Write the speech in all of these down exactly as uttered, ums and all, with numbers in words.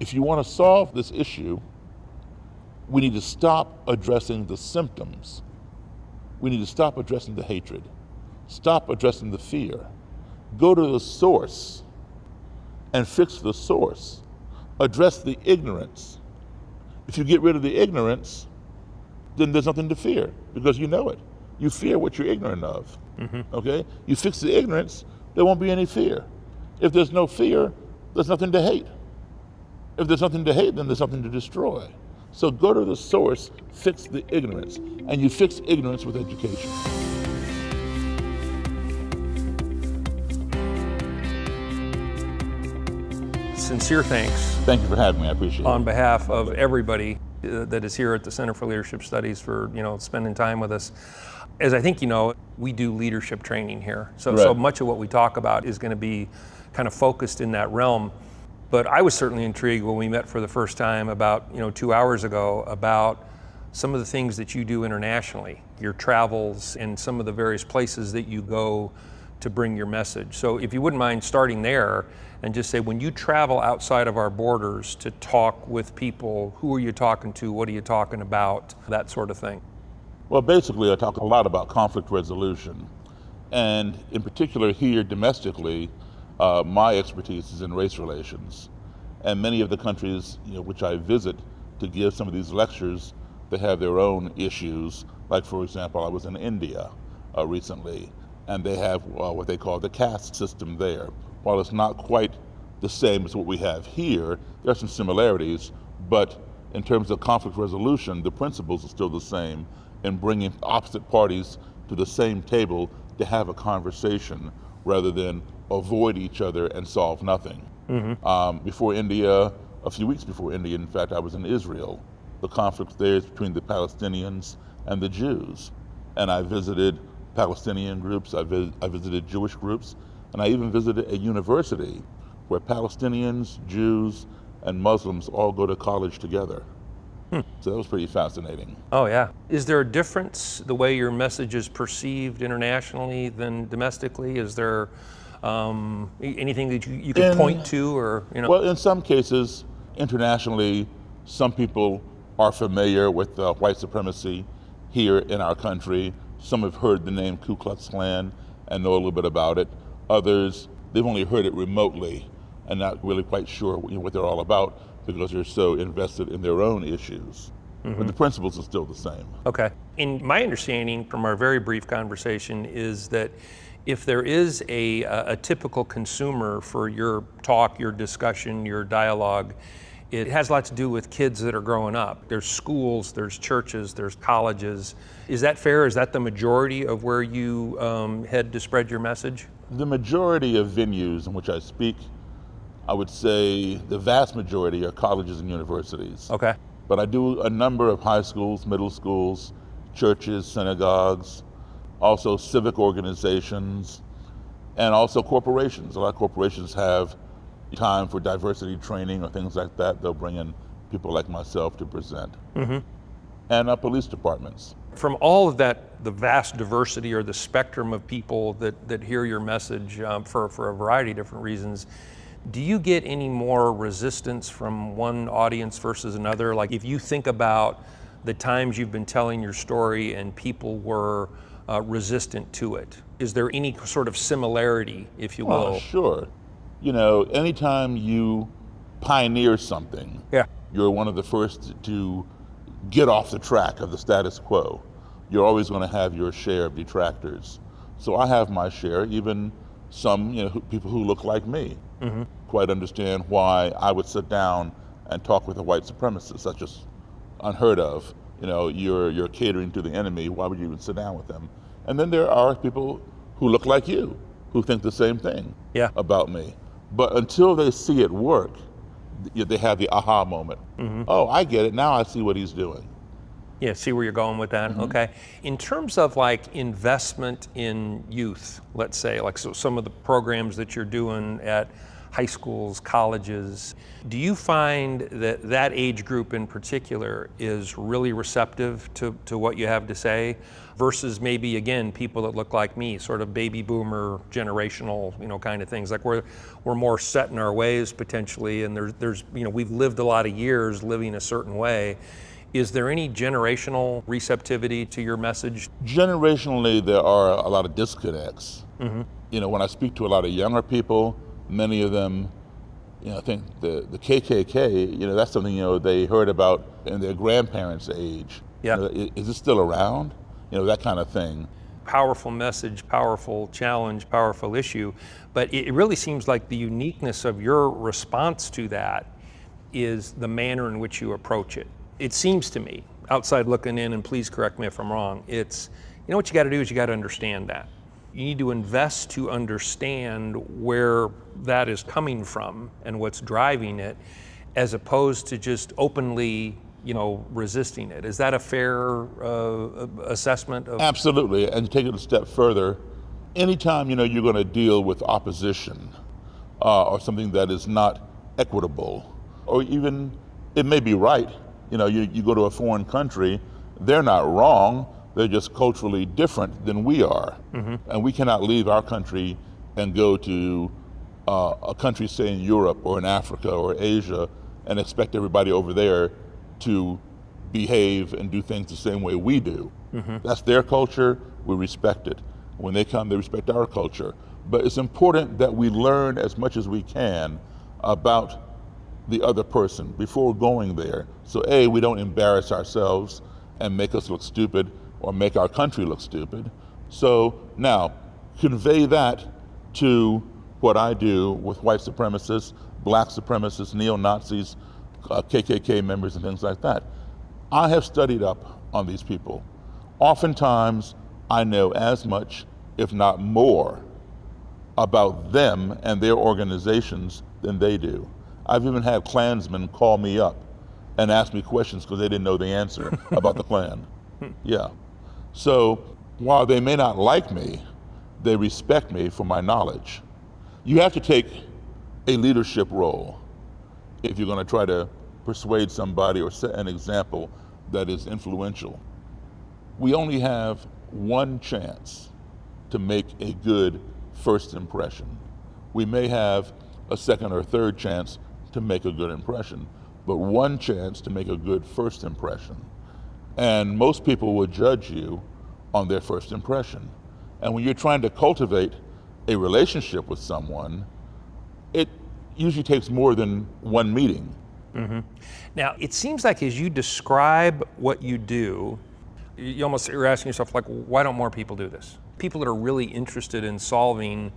if you want to solve this issue, we need to stop addressing the symptoms. We need to stop addressing the hatred. Stop addressing the fear. Go to the source and fix the source. Address the ignorance. If you get rid of the ignorance, then there's nothing to fear because you know it. You fear what you're ignorant of, mm-hmm. okay? You fix the ignorance, there won't be any fear. If there's no fear, there's nothing to hate. If there's nothing to hate, then there's something to destroy. So go to the source, fix the ignorance, and you fix ignorance with education. Sincere thanks. Thank you for having me, I appreciate it. On behalf of everybody that is here at the Center for Leadership Studies for, you know, spending time with us. As I think you know, we do leadership training here. So, right. so much of what we talk about is going to be kind of focused in that realm. But I was certainly intrigued when we met for the first time about, you know, two hours ago about some of the things that you do internationally, your travels and some of the various places that you go to bring your message. So if you wouldn't mind starting there and just say, when you travel outside of our borders to talk with people, who are you talking to, what are you talking about, that sort of thing? Well, basically I talk a lot about conflict resolution. And in particular here domestically, uh, my expertise is in race relations. And many of the countries, you know, which I visit to give some of these lectures, they have their own issues. Like for example, I was in India uh, recently, and they have uh, what they call the caste system there. While it's not quite the same as what we have here, there are some similarities, but in terms of conflict resolution, the principles are still the same in bringing opposite parties to the same table to have a conversation rather than avoid each other and solve nothing. Mm-hmm. Um, before India, a few weeks before India, in fact, I was in Israel. The conflict there is between the Palestinians and the Jews. And I visited Palestinian groups, I, vis I visited Jewish groups, and I even visited a university where Palestinians, Jews, and Muslims all go to college together. Hmm. So that was pretty fascinating. Oh yeah. Is there a difference the way your message is perceived internationally than domestically? Is there um, anything that you, you can in, point to or, you know? Well, in some cases, internationally, some people are familiar with uh, white supremacy here in our country. Some have heard the name Ku Klux Klan and know a little bit about it. Others, they've only heard it remotely and not really quite sure what they're all about because they're so invested in their own issues. Mm-hmm. But the principles are still the same. Okay. In my understanding from our very brief conversation is that if there is a, a typical consumer for your talk, your discussion, your dialogue, it has a lot to do with kids that are growing up. There's schools, there's churches, there's colleges. Is that fair? Is that the majority of where you um, head to spread your message? The majority of venues in which I speak, I would say the vast majority are colleges and universities. Okay. But I do a number of high schools, middle schools, churches, synagogues, also civic organizations, and also corporations. A lot of corporations have time for diversity training or things like that. They'll bring in people like myself to present. Mm-hmm. And our police departments. From all of that, the vast diversity or the spectrum of people that, that hear your message um, for, for a variety of different reasons, do you get any more resistance from one audience versus another? Like if you think about the times you've been telling your story and people were uh, resistant to it, is there any sort of similarity, if you will? Oh, sure. You know, anytime you pioneer something, yeah. you're one of the first to get off the track of the status quo. You're always going to have your share of detractors. So I have my share, even some you know, who, people who look like me mm-hmm. quite understand why I would sit down and talk with a white supremacist. That's just unheard of. You know, you're, you're catering to the enemy. Why would you even sit down with them? And then there are people who look like you, who think the same thing yeah. about me. But until they see it work, they have the aha moment. Mm-hmm. Oh, I get it, now I see what he's doing. Yeah, see where you're going with that, mm-hmm. okay. In terms of like investment in youth, let's say, like so some of the programs that you're doing at high schools, colleges. Do you find that that age group in particular is really receptive to, to what you have to say versus maybe, again, people that look like me, sort of baby boomer, generational, you know, kind of things? Like we're, we're more set in our ways potentially, and there's, there's, you know, we've lived a lot of years living a certain way. Is there any generational receptivity to your message? Generationally, there are a lot of disconnects. Mm-hmm. You know, when I speak to a lot of younger people, many of them, you know, I think the, the K K K, you know, that's something, you know, they heard about in their grandparents' age. Yeah. You know, is it still around? You know, that kind of thing. Powerful message, powerful challenge, powerful issue. But it really seems like the uniqueness of your response to that is the manner in which you approach it. It seems to me, outside looking in, and please correct me if I'm wrong, it's, you know what you gotta do is you gotta understand that. You need to invest to understand where that is coming from and what's driving it, as opposed to just openly, you know, resisting it. Is that a fair uh, assessment? Of- Absolutely, and take it a step further. Anytime, you know, you're gonna deal with opposition uh, or something that is not equitable, or even, it may be right. You know, you, you go to a foreign country, they're not wrong, they're just culturally different than we are. Mm-hmm. And we cannot leave our country and go to uh, a country, say in Europe or in Africa or Asia, and expect everybody over there to behave and do things the same way we do. Mm-hmm. That's their culture, we respect it. When they come, they respect our culture. But it's important that we learn as much as we can about the other person before going there. So A, we don't embarrass ourselves and make us look stupid or make our country look stupid. So now, convey that to what I do with white supremacists, black supremacists, neo-Nazis, uh, K K K members and things like that. I have studied up on these people. Oftentimes, I know as much, if not more, about them and their organizations than they do. I've even had Klansmen call me up and ask me questions because they didn't know the answer about the Klan. Yeah. So while they may not like me, they respect me for my knowledge. You have to take a leadership role if you're going to try to persuade somebody or set an example that is influential. We only have one chance to make a good first impression. We may have a second or third chance to make a good impression, but one chance to make a good first impression. And most people will judge you on their first impression. And when you're trying to cultivate a relationship with someone, it usually takes more than one meeting. Mm-hmm. Now, it seems like as you describe what you do, you almost, you're asking yourself, like, why don't more people do this? People that are really interested in solving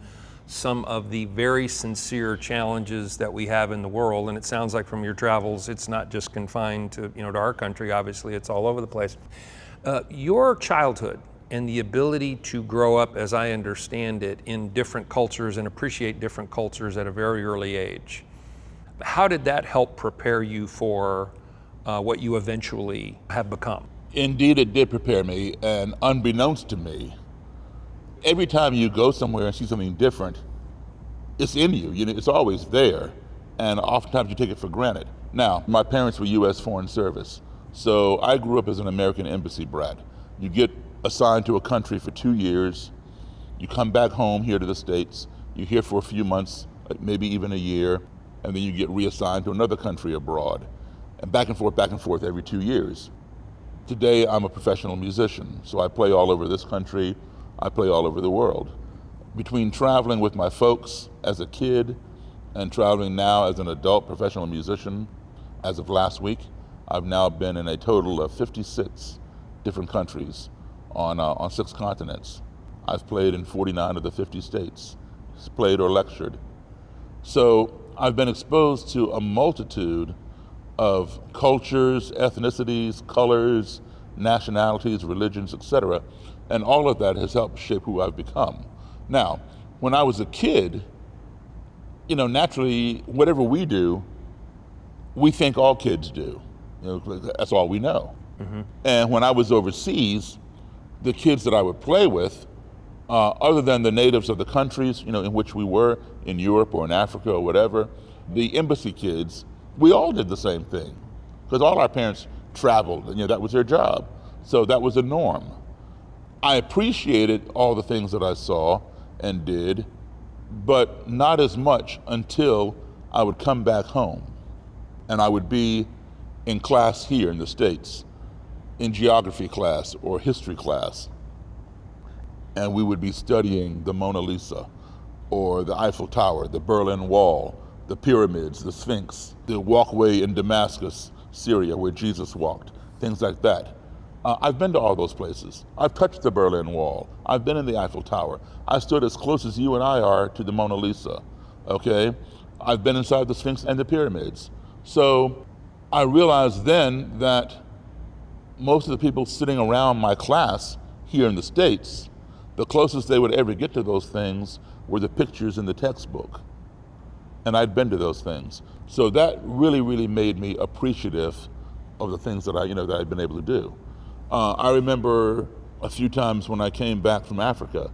some of the very sincere challenges that we have in the world, and it sounds like from your travels, it's not just confined to, you know, to our country, obviously, it's all over the place. Uh, your childhood and the ability to grow up, as I understand it, in different cultures and appreciate different cultures at a very early age, how did that help prepare you for uh, what you eventually have become? Indeed, it did prepare me, and unbeknownst to me, every time you go somewhere and see something different, it's in you, you know, it's always there. And oftentimes you take it for granted. Now, my parents were U S Foreign Service, so I grew up as an American embassy brat. You get assigned to a country for two years, you come back home here to the States, you're here for a few months, maybe even a year, and then you get reassigned to another country abroad. And back and forth, back and forth every two years. Today, I'm a professional musician, so I play all over this country, I play all over the world. Between traveling with my folks as a kid and traveling now as an adult professional musician, as of last week, I've now been in a total of fifty-six different countries on, uh, on six continents. I've played in forty-nine of the fifty states, played or lectured. So I've been exposed to a multitude of cultures, ethnicities, colors, nationalities, religions, et cetera. And all of that has helped shape who I've become. Now, when I was a kid, you know, naturally, whatever we do, we think all kids do. You know, that's all we know. Mm-hmm. And when I was overseas, the kids that I would play with, uh, other than the natives of the countries, you know, in which we were, in Europe or in Africa or whatever, the embassy kids, we all did the same thing, because all our parents traveled, and you know, that was their job. So that was the norm. I appreciated all the things that I saw and did, but not as much until I would come back home and I would be in class here in the States, in geography class or history class, and we would be studying the Mona Lisa or the Eiffel Tower, the Berlin Wall, the pyramids, the Sphinx, the walkway in Damascus, Syria, where Jesus walked, things like that. Uh, I've been to all those places. I've touched the Berlin Wall. I've been in the Eiffel Tower. I stood as close as you and I are to the Mona Lisa, okay? I've been inside the Sphinx and the pyramids. So I realized then that most of the people sitting around my class here in the States, the closest they would ever get to those things were the pictures in the textbook. And I'd been to those things. So that really, really made me appreciative of the things that I, you know, that I'd been able to do. Uh, I remember a few times when I came back from Africa,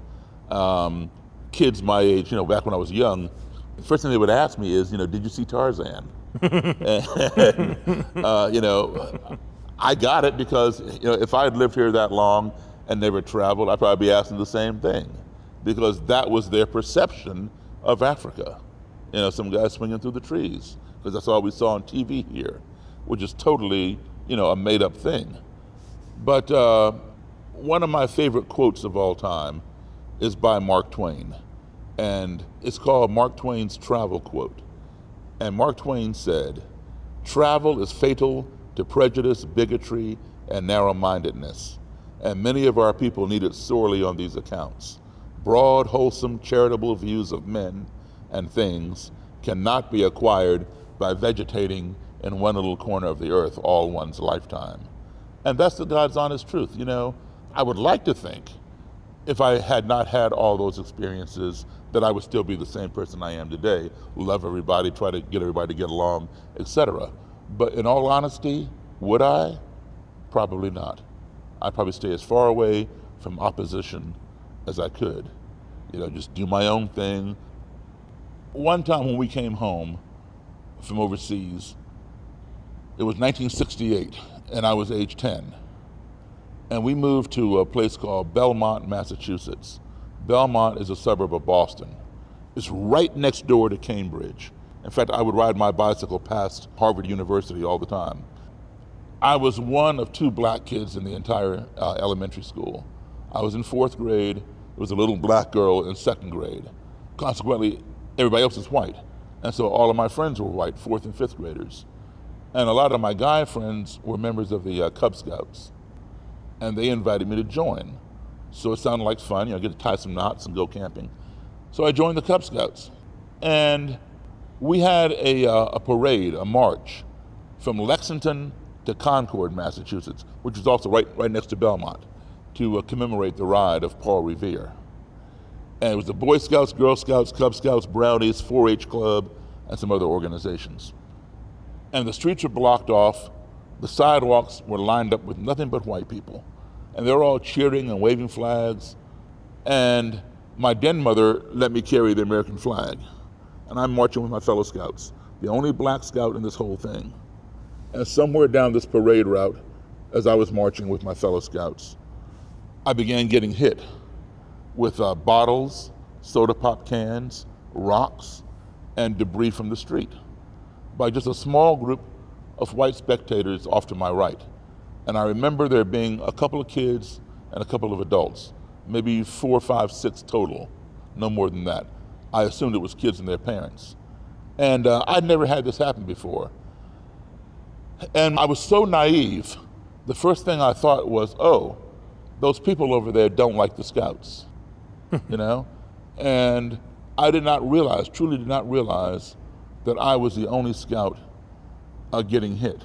um, kids my age, you know, back when I was young, the first thing they would ask me is, you know, did you see Tarzan? and, uh, you know, I got it because, you know, if I had lived here that long and never traveled, I'd probably be asking the same thing, because that was their perception of Africa. You know, some guy swinging through the trees, because that's all we saw on T V here, which is totally, you know, a made-up thing. But uh, one of my favorite quotes of all time is by Mark Twain, and it's called Mark Twain's Travel Quote. And Mark Twain said, "Travel is fatal to prejudice, bigotry, and narrow-mindedness, and many of our people need it sorely on these accounts. Broad, wholesome, charitable views of men and things cannot be acquired by vegetating in one little corner of the earth all one's lifetime." And that's the God's honest truth. You know, I would like to think if I had not had all those experiences that I would still be the same person I am today, love everybody, try to get everybody to get along, et cetera. But in all honesty, would I? Probably not. I'd probably stay as far away from opposition as I could. You know, just do my own thing. One time when we came home from overseas, it was nineteen sixty-eight, and I was age ten. And we moved to a place called Belmont, Massachusetts. Belmont is a suburb of Boston. It's right next door to Cambridge. In fact, I would ride my bicycle past Harvard University all the time. I was one of two black kids in the entire uh, elementary school. I was in fourth grade. There was a little black girl in second grade. Consequently, everybody else is white. And so all of my friends were white, fourth and fifth graders. And a lot of my guy friends were members of the uh, Cub Scouts. And they invited me to join. So it sounded like fun, you know, get to tie some knots and go camping. So I joined the Cub Scouts. And we had a, uh, a parade, a march, from Lexington to Concord, Massachusetts, which was also right, right next to Belmont, to uh, commemorate the ride of Paul Revere. And it was the Boy Scouts, Girl Scouts, Cub Scouts, Brownies, four H Club, and some other organizations. And the streets were blocked off. The sidewalks were lined up with nothing but white people. And they were all cheering and waving flags. And my den mother let me carry the American flag. And I'm marching with my fellow scouts, the only black scout in this whole thing. And somewhere down this parade route, as I was marching with my fellow scouts, I began getting hit with uh, bottles, soda pop cans, rocks, and debris from the street by just a small group of white spectators off to my right. And I remember there being a couple of kids and a couple of adults, maybe four, five, six total, no more than that. I assumed it was kids and their parents. And uh, I'd never had this happen before. And I was so naive, the first thing I thought was, oh, those people over there don't like the Scouts. You know? And I did not realize, truly did not realize, that I was the only scout uh, getting hit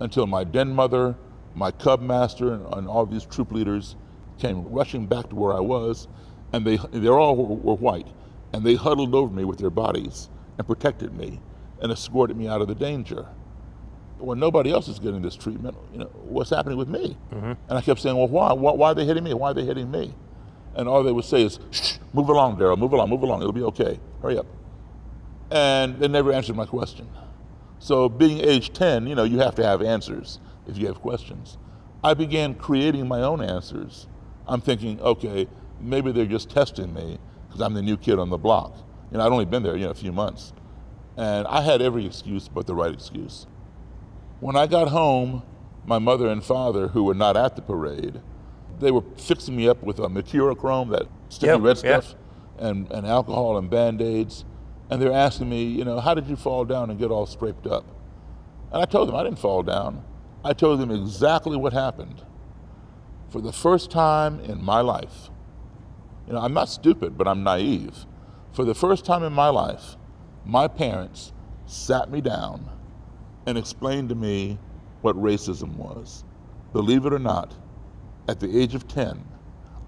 until my den mother, my cub master, and, and all these troop leaders came rushing back to where I was, and they they all were, were white, and they huddled over me with their bodies and protected me and escorted me out of the danger. When nobody else is getting this treatment, you know, what's happening with me? Mm-hmm. And I kept saying, well, why? why? Why are they hitting me? Why are they hitting me? And all they would say is, shh, move along, Daryl, move along, move along, it'll be okay, hurry up. And they never answered my question. So being age ten, you know, you have to have answers if you have questions. I began creating my own answers. I'm thinking, okay, maybe they're just testing me because I'm the new kid on the block. You know, I'd only been there, you know, a few months. And I had every excuse but the right excuse. When I got home, my mother and father, who were not at the parade, they were fixing me up with a mercurochrome, that sticky yep, red stuff, yep. and, and alcohol and Band-Aids. And they're asking me, you know, how did you fall down and get all scraped up? And I told them I didn't fall down. I told them exactly what happened. For the first time in my life, you know, I'm not stupid, but I'm naive. For the first time in my life, my parents sat me down and explained to me what racism was. Believe it or not, at the age of ten,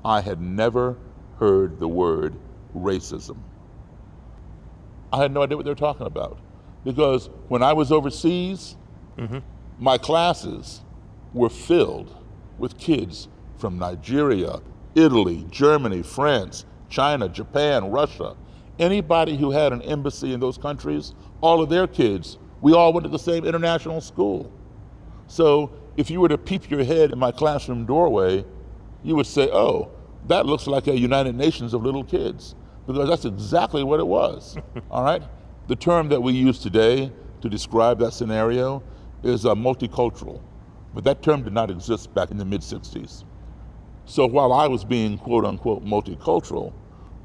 I had never heard the word racism. I had no idea what they were talking about. Because when I was overseas, mm-hmm. my classes were filled with kids from Nigeria, Italy, Germany, France, China, Japan, Russia. Anybody who had an embassy in those countries, all of their kids, we all went to the same international school. So if you were to peep your head in my classroom doorway, you would say, oh, that looks like a United Nations of little kids, because that's exactly what it was, all right? The term that we use today to describe that scenario is uh, multicultural, but that term did not exist back in the mid sixties. So while I was being quote unquote multicultural,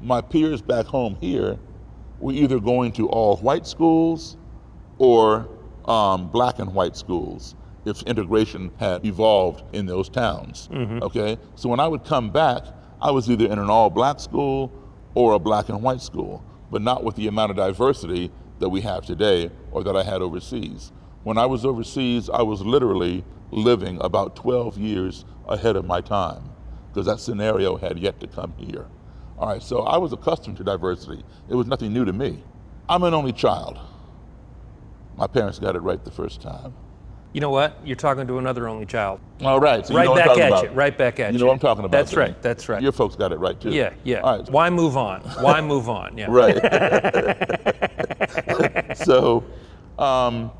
my peers back home here were either going to all white schools or um, black and white schools, if integration had evolved in those towns, mm-hmm. okay? So when I would come back, I was either in an all black school or a black and white school, but not with the amount of diversity that we have today or that I had overseas. When I was overseas, I was literally living about twelve years ahead of my time, because that scenario had yet to come here. All right, so I was accustomed to diversity. It was nothing new to me. I'm an only child. My parents got it right the first time. You know what? You're talking to another only child. All right. So you know what I'm talking about. Right back at you. Right back at you. You know what I'm talking about. That's right. That's right. Your folks got it right, too. Yeah, yeah. All right. Why move on? Why move on? Yeah. Right. So um,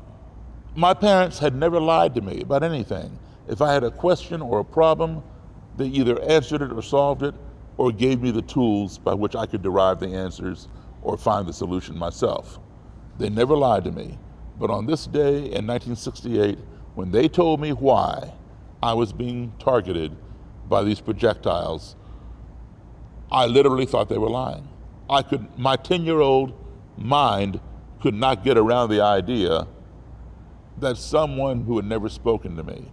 my parents had never lied to me about anything. If I had a question or a problem, they either answered it or solved it or gave me the tools by which I could derive the answers or find the solution myself. They never lied to me. But on this day in nineteen sixty-eight, when they told me why I was being targeted by these projectiles, I literally thought they were lying. I could, my ten-year-old mind could not get around the idea that someone who had never spoken to me,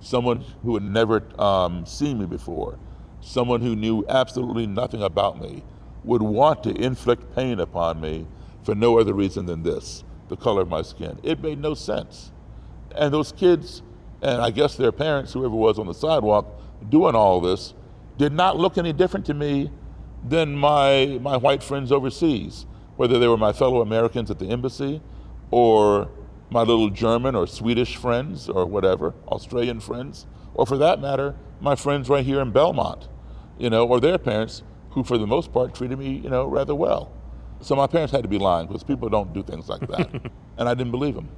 someone who had never um, seen me before, someone who knew absolutely nothing about me, would want to inflict pain upon me for no other reason than this: the color of my skin. It made no sense. And those kids, and I guess their parents, whoever was on the sidewalk doing all this, did not look any different to me than my, my white friends overseas, whether they were my fellow Americans at the embassy or my little German or Swedish friends or whatever, Australian friends, or for that matter, my friends right here in Belmont, you know, or their parents, who for the most part treated me, you know, rather well. So my parents had to be lying, because people don't do things like that. And I didn't believe them.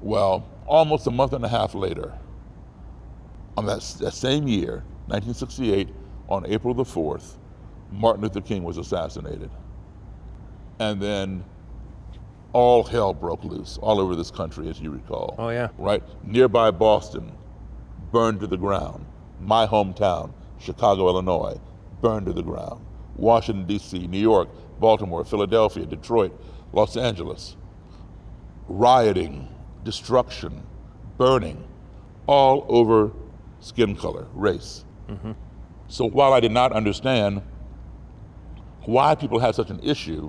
Well, almost a month and a half later, on that, that same year, nineteen sixty-eight, on April the fourth, Martin Luther King was assassinated. And then all hell broke loose all over this country, as you recall. Oh, yeah. Right? Nearby Boston, burned to the ground. My hometown, Chicago, Illinois, burned to the ground. Washington, D C, New York, Baltimore, Philadelphia, Detroit, Los Angeles. Rioting, destruction, burning, all over skin color, race. Mm-hmm. So while I did not understand why people had such an issue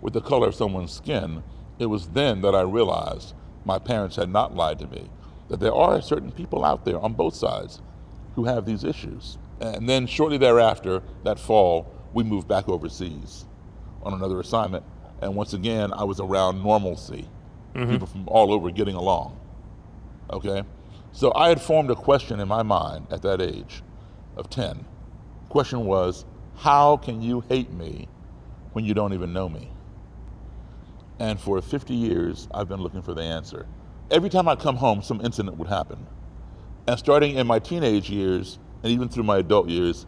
with the color of someone's skin, it was then that I realized my parents had not lied to me, that there are certain people out there on both sides who have these issues. And then shortly thereafter, that fall, we moved back overseas on another assignment, and once again, I was around normalcy. Mm-hmm. People from all over getting along, okay? So I had formed a question in my mind at that age of ten. The question was, how can you hate me when you don't even know me? And for fifty years, I've been looking for the answer. Every time I come home, some incident would happen. And starting in my teenage years, and even through my adult years,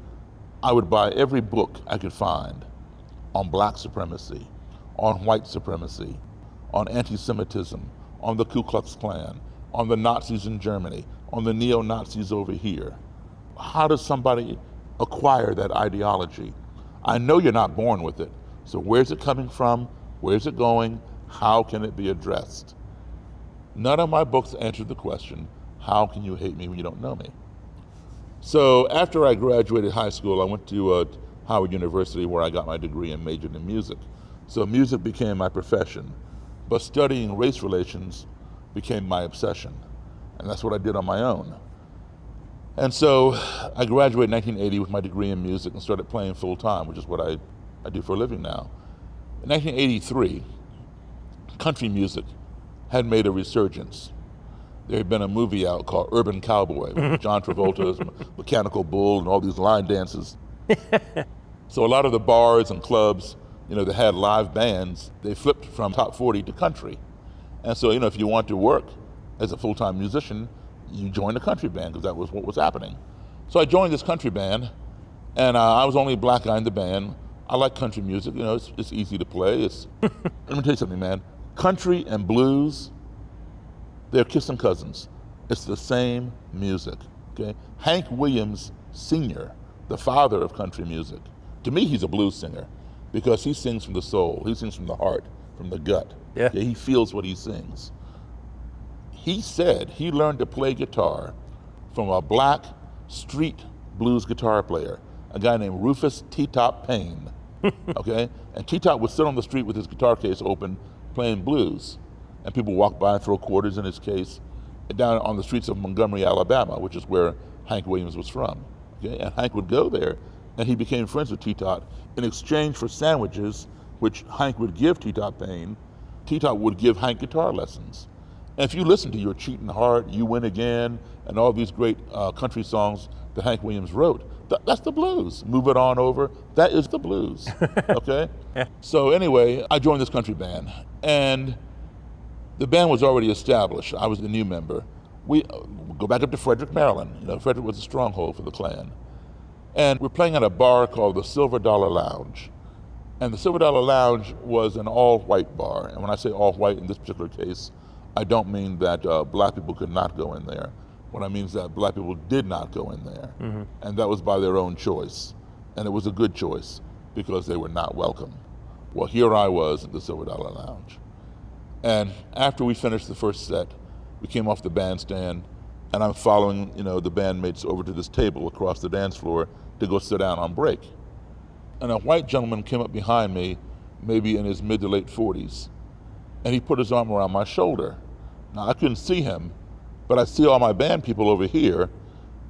I would buy every book I could find on black supremacy, on white supremacy, on anti-Semitism, on the Ku Klux Klan, on the Nazis in Germany, on the neo-Nazis over here. How does somebody acquire that ideology? I know you're not born with it, so where's it coming from? Where's it going? How can it be addressed? None of my books answered the question, how can you hate me when you don't know me? So after I graduated high school, I went to uh, Howard University where I got my degree and majored in music. So music became my profession, but studying race relations became my obsession. And that's what I did on my own. And so I graduated in nineteen eighty with my degree in music and started playing full time, which is what I, I do for a living now. In nineteen eighty-three, country music had made a resurgence. There had been a movie out called Urban Cowboy with John Travolta's Mechanical Bull and all these line dances. So a lot of the bars and clubs, you know, that had live bands, they flipped from top forty to country. And so, you know, if you want to work as a full-time musician, you joined a country band because that was what was happening. So I joined this country band, and uh, I was the only black guy in the band. I like country music, you know, it's, it's easy to play. It's, let me tell you something, man. Country and blues, they're kissing cousins. It's the same music, okay? Hank Williams Senior, the father of country music, to me, he's a blues singer because he sings from the soul, he sings from the heart, from the gut. Yeah. Yeah, he feels what he sings. He said he learned to play guitar from a black street blues guitar player, a guy named Rufus T-Top Payne, okay? And T-Top would sit on the street with his guitar case open playing blues, and people walk by and throw quarters in his case down on the streets of Montgomery, Alabama, which is where Hank Williams was from, okay? And Hank would go there, and he became friends with T-Top in exchange for sandwiches, which Hank would give T-Top Payne. T-Top would give Hank guitar lessons. And if you listen to Your Cheating Heart, You Win Again, and all these great uh, country songs that Hank Williams wrote, th that's the blues. Move It On Over, that is the blues, okay? Yeah. So anyway, I joined this country band, and the band was already established. I was the new member. We uh, go back up to Frederick, Maryland. You know, Frederick was a stronghold for the Klan. And we're playing at a bar called the Silver Dollar Lounge. And the Silver Dollar Lounge was an all-white bar. And when I say all-white in this particular case, I don't mean that uh, black people could not go in there. What I mean is that black people did not go in there. Mm-hmm. And that was by their own choice. And it was a good choice because they were not welcome. Well, here I was at the Silver Dollar Lounge. And after we finished the first set, we came off the bandstand, and I'm following, you know, the bandmates over to this table across the dance floor to go sit down on break. And a white gentleman came up behind me, maybe in his mid to late forties, and he put his arm around my shoulder. Now, I couldn't see him, but I see all my band people over here,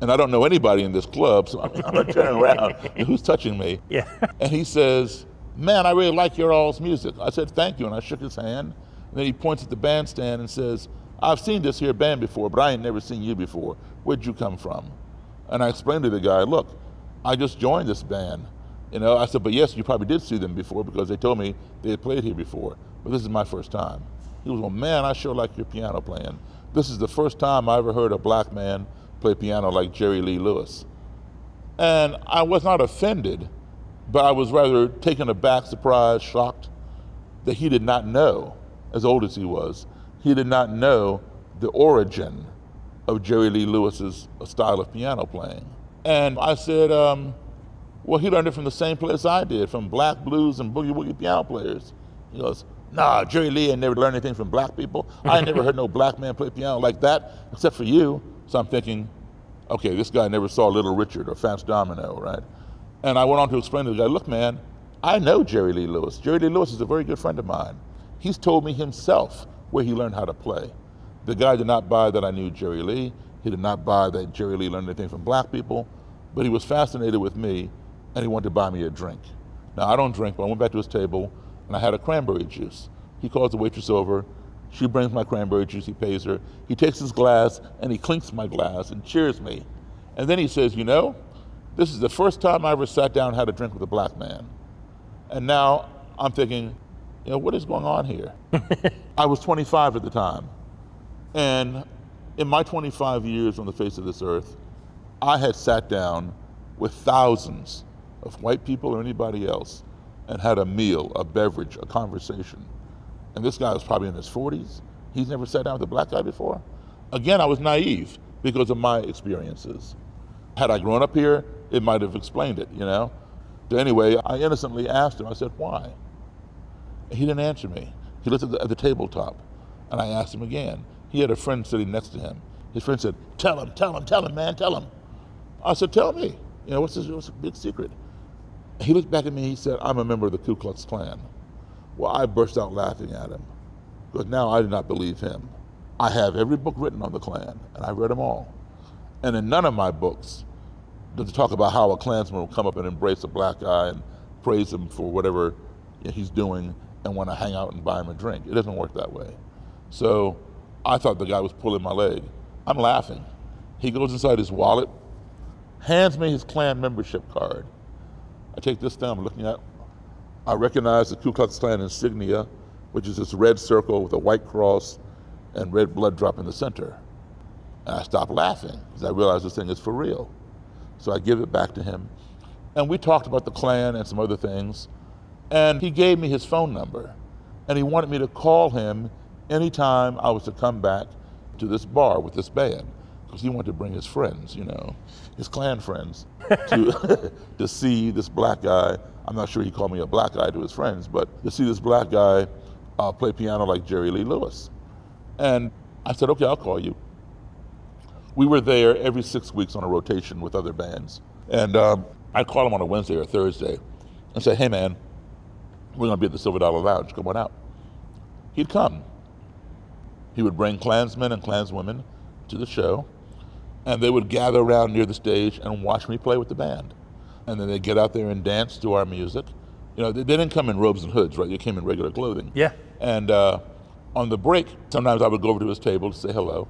and I don't know anybody in this club, so I'm, I'm gonna turn around, and who's touching me? Yeah. And he says, man, I really like your all's music. I said, thank you, and I shook his hand. And then he points at the bandstand and says, I've seen this here band before, but I ain't never seen you before. Where'd you come from? And I explained to the guy, look, I just joined this band. You know, I said, but yes, you probably did see them before because they told me they had played here before, but this is my first time. He was, well, man, I sure like your piano playing. This is the first time I ever heard a black man play piano like Jerry Lee Lewis. And I was not offended, but I was rather taken aback, surprised, shocked that he did not know, as old as he was, he did not know the origin of Jerry Lee Lewis's style of piano playing. And I said, um, well, he learned it from the same place I did, from black blues and boogie woogie piano players. He goes, nah, Jerry Lee ain't never learned anything from black people. I ain't never heard no black man play piano like that, except for you. So I'm thinking, okay, this guy never saw Little Richard or Fats Domino, right? And I went on to explain to the guy, look, man, I know Jerry Lee Lewis. Jerry Lee Lewis is a very good friend of mine. He's told me himself where he learned how to play. The guy did not buy that I knew Jerry Lee. He did not buy that Jerry Lee learned anything from black people, but he was fascinated with me and he wanted to buy me a drink. Now, I don't drink, but I went back to his table and I had a cranberry juice. He calls the waitress over. She brings my cranberry juice, he pays her. He takes his glass and he clinks my glass and cheers me. And then he says, you know, This is the first time I ever sat down and had a drink with a black man. And now I'm thinking, you know, what is going on here? I was twenty-five at the time. And in my twenty-five years on the face of this earth, I had sat down with thousands of white people or anybody else and had a meal, a beverage, a conversation. And this guy was probably in his forties. He's never sat down with a black guy before. Again, I was naive because of my experiences. Had I grown up here, it might have explained it, you know? So anyway, I innocently asked him, I said, why? He didn't answer me. He looked at the, at the tabletop, and I asked him again. He had a friend sitting next to him. His friend said, tell him, tell him, tell him, man, tell him. I said, tell me, you know, what's this, what's the big secret? He looked back at me, he said, I'm a member of the Ku Klux Klan. Well, I burst out laughing at him, because now I did not believe him. I have every book written on the Klan, and I read them all. And in none of my books does it talk about how a Klansman will come up and embrace a black guy and praise him for whatever he's doing and want to hang out and buy him a drink. It doesn't work that way. So I thought the guy was pulling my leg. I'm laughing. He goes inside his wallet, hands me his Klan membership card. I take this down, I'm looking at it. I recognize the Ku Klux Klan insignia, which is this red circle with a white cross and red blood drop in the center. And I stopped laughing because I realized this thing is for real. So I give it back to him. And we talked about the Klan and some other things. And he gave me his phone number. And he wanted me to call him anytime I was to come back to this bar with this band. Because he wanted to bring his friends, you know, his Klan friends, to, to see this black guy. I'm not sure he called me a black guy to his friends, but to see this black guy uh, play piano like Jerry Lee Lewis. And I said, okay, I'll call you. We were there every six weeks on a rotation with other bands. And um, I'd call him on a Wednesday or Thursday and say, hey man, we're gonna be at the Silver Dollar Lounge, come on out. He'd come. He would bring Klansmen and Klanswomen to the show, and they would gather around near the stage and watch me play with the band. And then they'd get out there and dance to our music. You know, they didn't come in robes and hoods, right? They came in regular clothing. Yeah. And uh, on the break, sometimes I would go over to his table to say hello.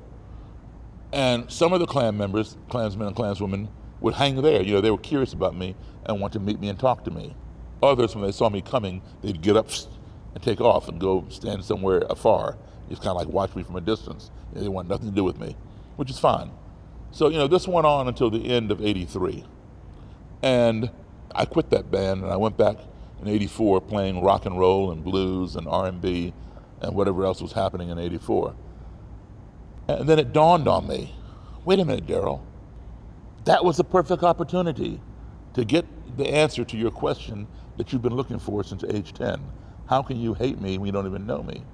And some of the Klan members, Klansmen and Klanswomen, would hang there. You know, they were curious about me and wanted to meet me and talk to me. Others, when they saw me coming, they'd get up and take off and go stand somewhere afar. Just kind of like watch me from a distance. They wanted nothing to do with me, which is fine. So, you know, this went on until the end of eighty-three. And I quit that band and I went back in eighty-four playing rock and roll and blues and R and B and whatever else was happening in eighty-four. And then it dawned on me, wait a minute, Daryl, that was the perfect opportunity to get the answer to your question that you've been looking for since age ten. How can you hate me when you don't even know me?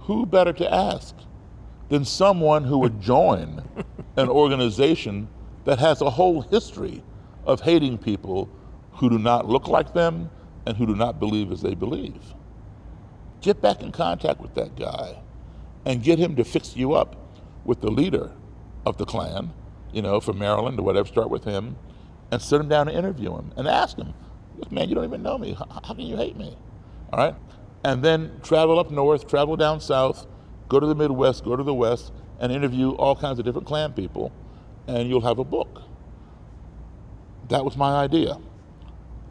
Who better to ask than someone who would join an organization that has a whole history of hating people who do not look like them and who do not believe as they believe? Get back in contact with that guy and get him to fix you up with the leader of the Klan, you know, from Maryland or whatever, start with him, and sit him down and interview him and ask him, look, man, you don't even know me. How, how can you hate me? All right? And then travel up north, travel down south, go to the Midwest, go to the West, and interview all kinds of different Klan people, and you'll have a book. That was my idea.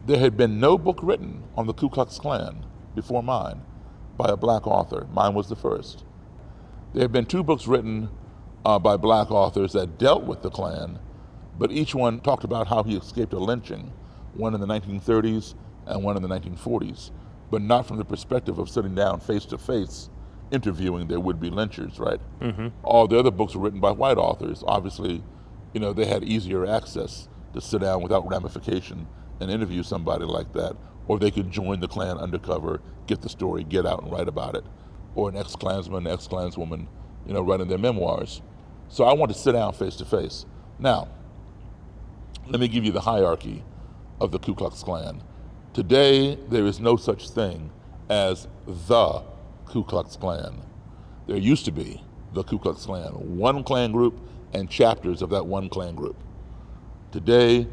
There had been no book written on the Ku Klux Klan before mine by a black author. Mine was the first. There have been two books written uh, by black authors that dealt with the Klan, but each one talked about how he escaped a lynching, one in the nineteen thirties and one in the nineteen forties, but not from the perspective of sitting down face-to-face interviewing their would-be lynchers, right? Mm-hmm. All the other books were written by white authors. Obviously, you know, they had easier access to sit down without ramification and interview somebody like that, or they could join the Klan undercover, get the story, get out and write about it, or an ex-Klansman, ex-Klanswoman, you know, writing their memoirs. So I want to sit down face to face. Now, let me give you the hierarchy of the Ku Klux Klan. Today, there is no such thing as the Ku Klux Klan. There used to be the Ku Klux Klan, one Klan group and chapters of that one Klan group. Today,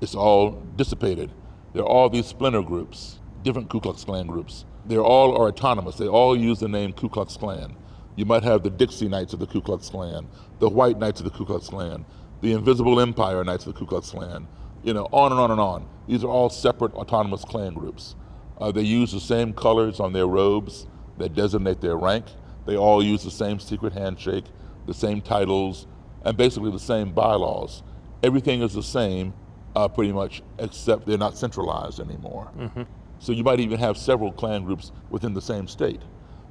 it's all dissipated. There are all these splinter groups, different Ku Klux Klan groups. They all are autonomous. They all use the name Ku Klux Klan. You might have the Dixie Knights of the Ku Klux Klan, the White Knights of the Ku Klux Klan, the Invisible Empire Knights of the Ku Klux Klan, you know, on and on and on. These are all separate autonomous Klan groups. Uh, they use the same colors on their robes that designate their rank. They all use the same secret handshake, the same titles, and basically the same bylaws. Everything is the same, uh, pretty much, except they're not centralized anymore. Mm-hmm. So you might even have several Klan groups within the same state.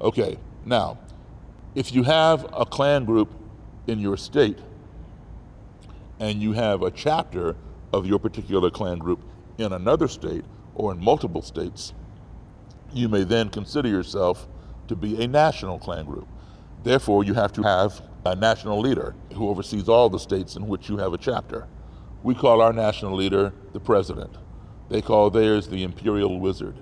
Okay, now, if you have a Klan group in your state, and you have a chapter of your particular Klan group in another state, or in multiple states, you may then consider yourself to be a national Klan group. Therefore, you have to have a national leader who oversees all the states in which you have a chapter. We call our national leader the president. They call theirs the imperial wizard.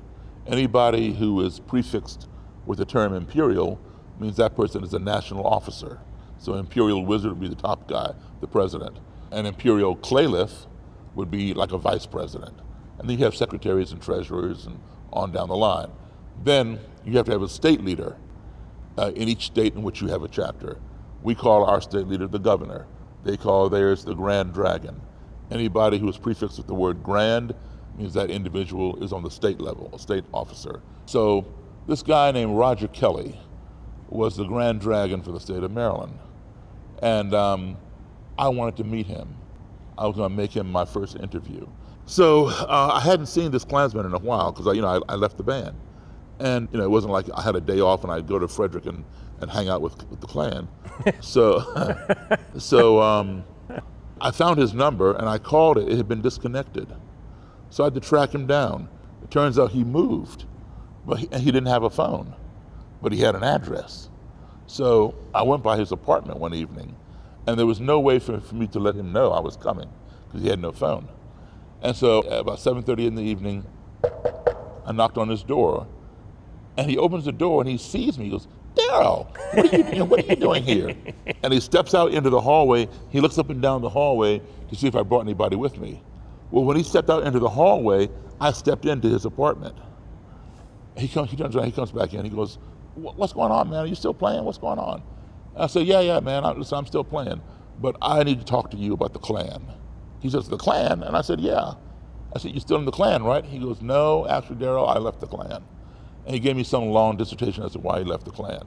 Anybody who is prefixed with the term imperial means that person is a national officer. So imperial wizard would be the top guy, the president. An imperial caliph would be like a vice president. And then you have secretaries and treasurers and on down the line. Then you have to have a state leader uh, in each state in which you have a chapter. We call our state leader the governor. They call theirs the Grand Dragon. Anybody who is prefixed with the word grand means that individual is on the state level, a state officer. So this guy named Roger Kelly was the Grand Dragon for the state of Maryland. And um, I wanted to meet him. I was gonna make him my first interview. So uh, I hadn't seen this Klansman in a while because I, you know, I, I left the band, and you know it wasn't like I had a day off and I'd go to Frederick and, and hang out with, with the Klan. So, so um, I found his number and I called it. It had been disconnected, so I had to track him down. It turns out he moved, but he, and he didn't have a phone, but he had an address. So I went by his apartment one evening, and there was no way for, for me to let him know I was coming because he had no phone. And so about seven thirty in the evening, I knocked on his door, and he opens the door and he sees me. He goes, "Daryl, what are you, you know, what are you doing here?" And he steps out into the hallway. He looks up and down the hallway to see if I brought anybody with me. Well, when he stepped out into the hallway, I stepped into his apartment. He comes, he turns around, he comes back in. He goes, "What's going on, man? Are you still playing? What's going on?" I said, "Yeah, yeah, man. I, listen, I'm still playing, but I need to talk to you about the Klan." He says, "The Klan?" And I said, "Yeah." I said, "You're still in the Klan, right?" He goes, "No, actually, Daryl, I left the Klan." And he gave me some long dissertation as to why he left the Klan.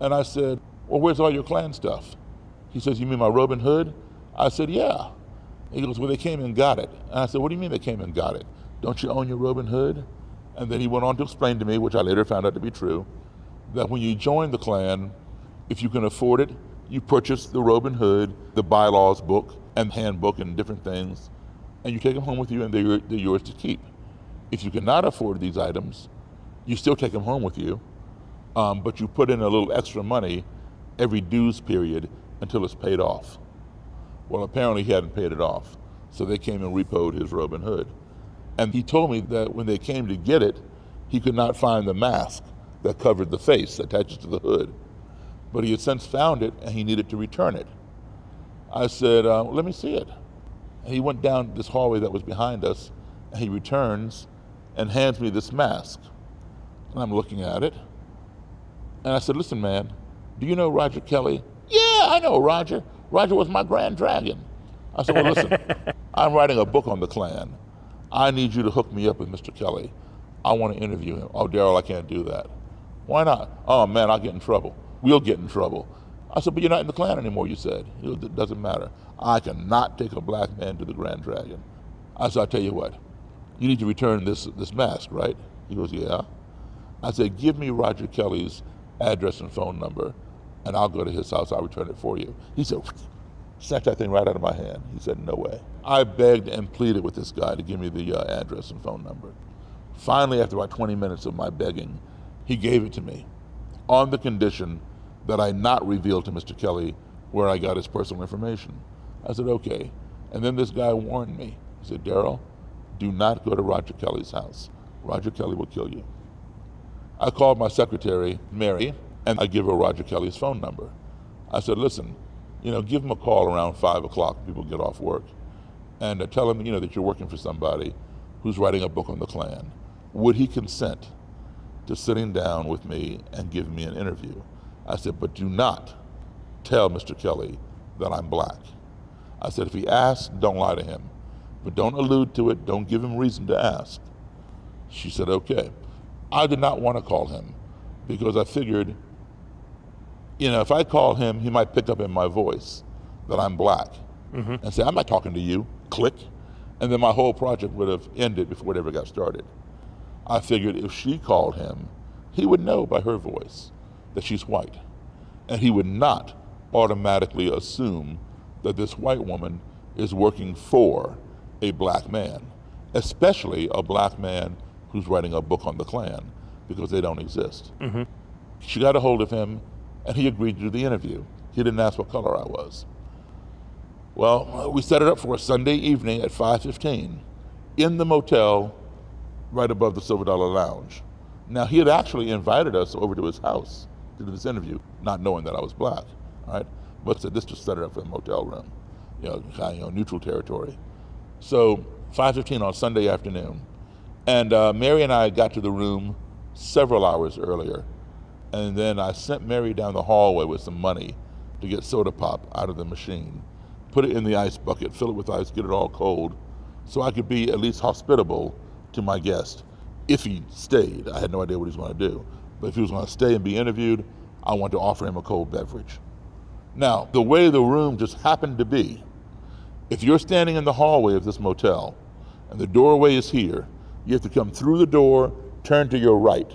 And I said, "Well, where's all your Klan stuff?" He says, "You mean my Robin Hood?" I said, "Yeah." He goes, "Well, they came and got it." And I said, "What do you mean they came and got it? Don't you own your Robin Hood?" And then he went on to explain to me, which I later found out to be true, that when you join the Klan, if you can afford it, you purchase the Robin Hood, the bylaws book, and handbook and different things, and you take them home with you and they're, they're yours to keep. If you cannot afford these items, you still take them home with you, um, but you put in a little extra money every dues period until it's paid off. Well, apparently he hadn't paid it off, so they came and repoed his Robin Hood. And he told me that when they came to get it, he could not find the mask that covered the face attached to the hood, but he had since found it and he needed to return it. I said, uh, "Let me see it." And he went down this hallway that was behind us, and he returns and hands me this mask. And I'm looking at it, and I said, "Listen, man, do you know Roger Kelly?" "Yeah, I know Roger. Roger was my Grand Dragon." I said, "Well, listen, I'm writing a book on the Klan. I need you to hook me up with Mister Kelly. I want to interview him." "Oh, Daryl, I can't do that." "Why not?" "Oh, man, I'll get in trouble. We'll get in trouble." I said, "But you're not in the Klan anymore, you said." He goes, "It doesn't matter. I cannot take a black man to the Grand Dragon." I said, "I'll tell you what, you need to return this, this mask, right?" He goes, "Yeah." I said, "Give me Roger Kelly's address and phone number, and I'll go to his house, I'll return it for you." He said, snatched that thing right out of my hand. He said, "No way." I begged and pleaded with this guy to give me the uh, address and phone number. Finally, after about twenty minutes of my begging, he gave it to me on the condition that I not revealed to Mister Kelly where I got his personal information. I said, "Okay." And then this guy warned me. He said, "Daryl, do not go to Roger Kelly's house. Roger Kelly will kill you." I called my secretary, Mary, and I give her Roger Kelly's phone number. I said, "Listen, you know, give him a call around five o'clock, people get off work, and I tell him, you know, that you're working for somebody who's writing a book on the Klan. Would he consent to sitting down with me and give me an interview?" I said, "But do not tell Mister Kelly that I'm black." I said, if he asks, don't lie to him. But don't allude to it. Don't give him reason to ask. She said, okay. I did not want to call him because I figured, you know, if I call him, he might pick up in my voice that I'm black mm-hmm. and say, I'm not talking to you, click. And then my whole project would have ended before it ever got started. I figured if she called him, he would know by her voice that she's white. And he would not automatically assume that this white woman is working for a black man, especially a black man who's writing a book on the Klan, because they don't exist. Mm-hmm. She got a hold of him, and he agreed to do the interview. He didn't ask what color I was. Well, we set it up for a Sunday evening at five fifteen in the motel right above the Silver Dollar Lounge. Now, he had actually invited us over to his house to do this interview, not knowing that I was black, all right? But said, this just set it up for the motel room, you know, kind of, you know, neutral territory. So five fifteen on Sunday afternoon. And uh, Mary and I got to the room several hours earlier. And then I sent Mary down the hallway with some money to get soda pop out of the machine, put it in the ice bucket, fill it with ice, get it all cold, so I could be at least hospitable to my guest if he stayed. I had no idea what he was going to do. But if he was going to stay and be interviewed, I wanted to offer him a cold beverage. Now, the way the room just happened to be, if you're standing in the hallway of this motel and the doorway is here, you have to come through the door, turn to your right,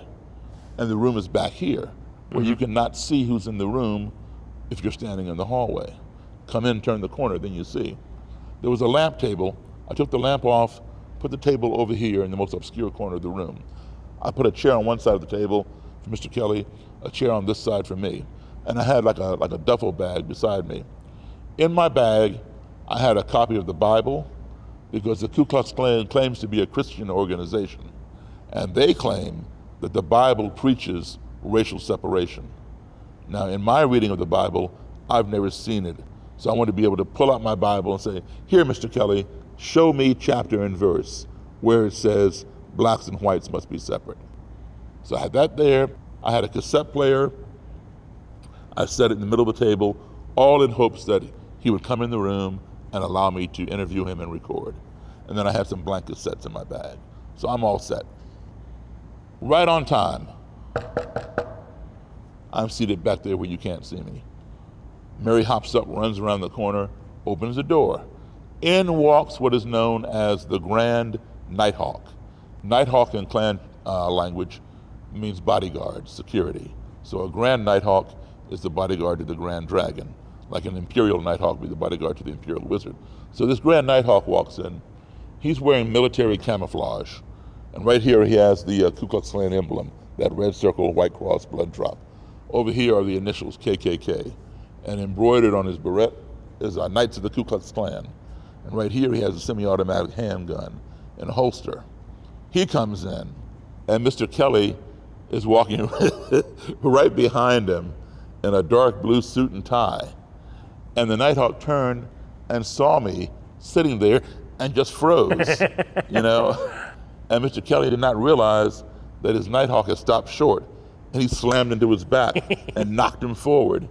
and the room is back here, where mm-hmm. you cannot see who's in the room if you're standing in the hallway. Come in, turn the corner, then you see. There was a lamp table. I took the lamp off, put the table over here in the most obscure corner of the room. I put a chair on one side of the table for Mister Kelly, a chair on this side for me. And I had like a, like a duffel bag beside me. In my bag, I had a copy of the Bible, because the Ku Klux Klan claims to be a Christian organization. And they claim that the Bible preaches racial separation. Now, in my reading of the Bible, I've never seen it. So I want to be able to pull out my Bible and say, here, Mister Kelly, show me chapter and verse where it says blacks and whites must be separate. So I had that there. I had a cassette player. I set it in the middle of the table, all in hopes that he would come in the room and allow me to interview him and record. And then I had some blank cassettes in my bag. So I'm all set. Right on time. I'm seated back there where you can't see me. Mary hops up, runs around the corner, opens the door. In walks what is known as the Grand Nighthawk. Nighthawk in Klan uh, language means bodyguard, security. So a Grand Nighthawk is the bodyguard to the Grand Dragon, like an Imperial Nighthawk would be the bodyguard to the Imperial Wizard. So this Grand Nighthawk walks in. He's wearing military camouflage. And right here he has the uh, Ku Klux Klan emblem, that red circle, white cross, blood drop. Over here are the initials K K K. And embroidered on his beret is uh, Knights of the Ku Klux Klan. And right here he has a semi-automatic handgun in a holster. He comes in, and Mister Kelly is walking right behind him in a dark blue suit and tie. And the Nighthawk turned and saw me sitting there and just froze, you know? And Mister Kelly did not realize that his Nighthawk had stopped short, and he slammed into his back and knocked him forward.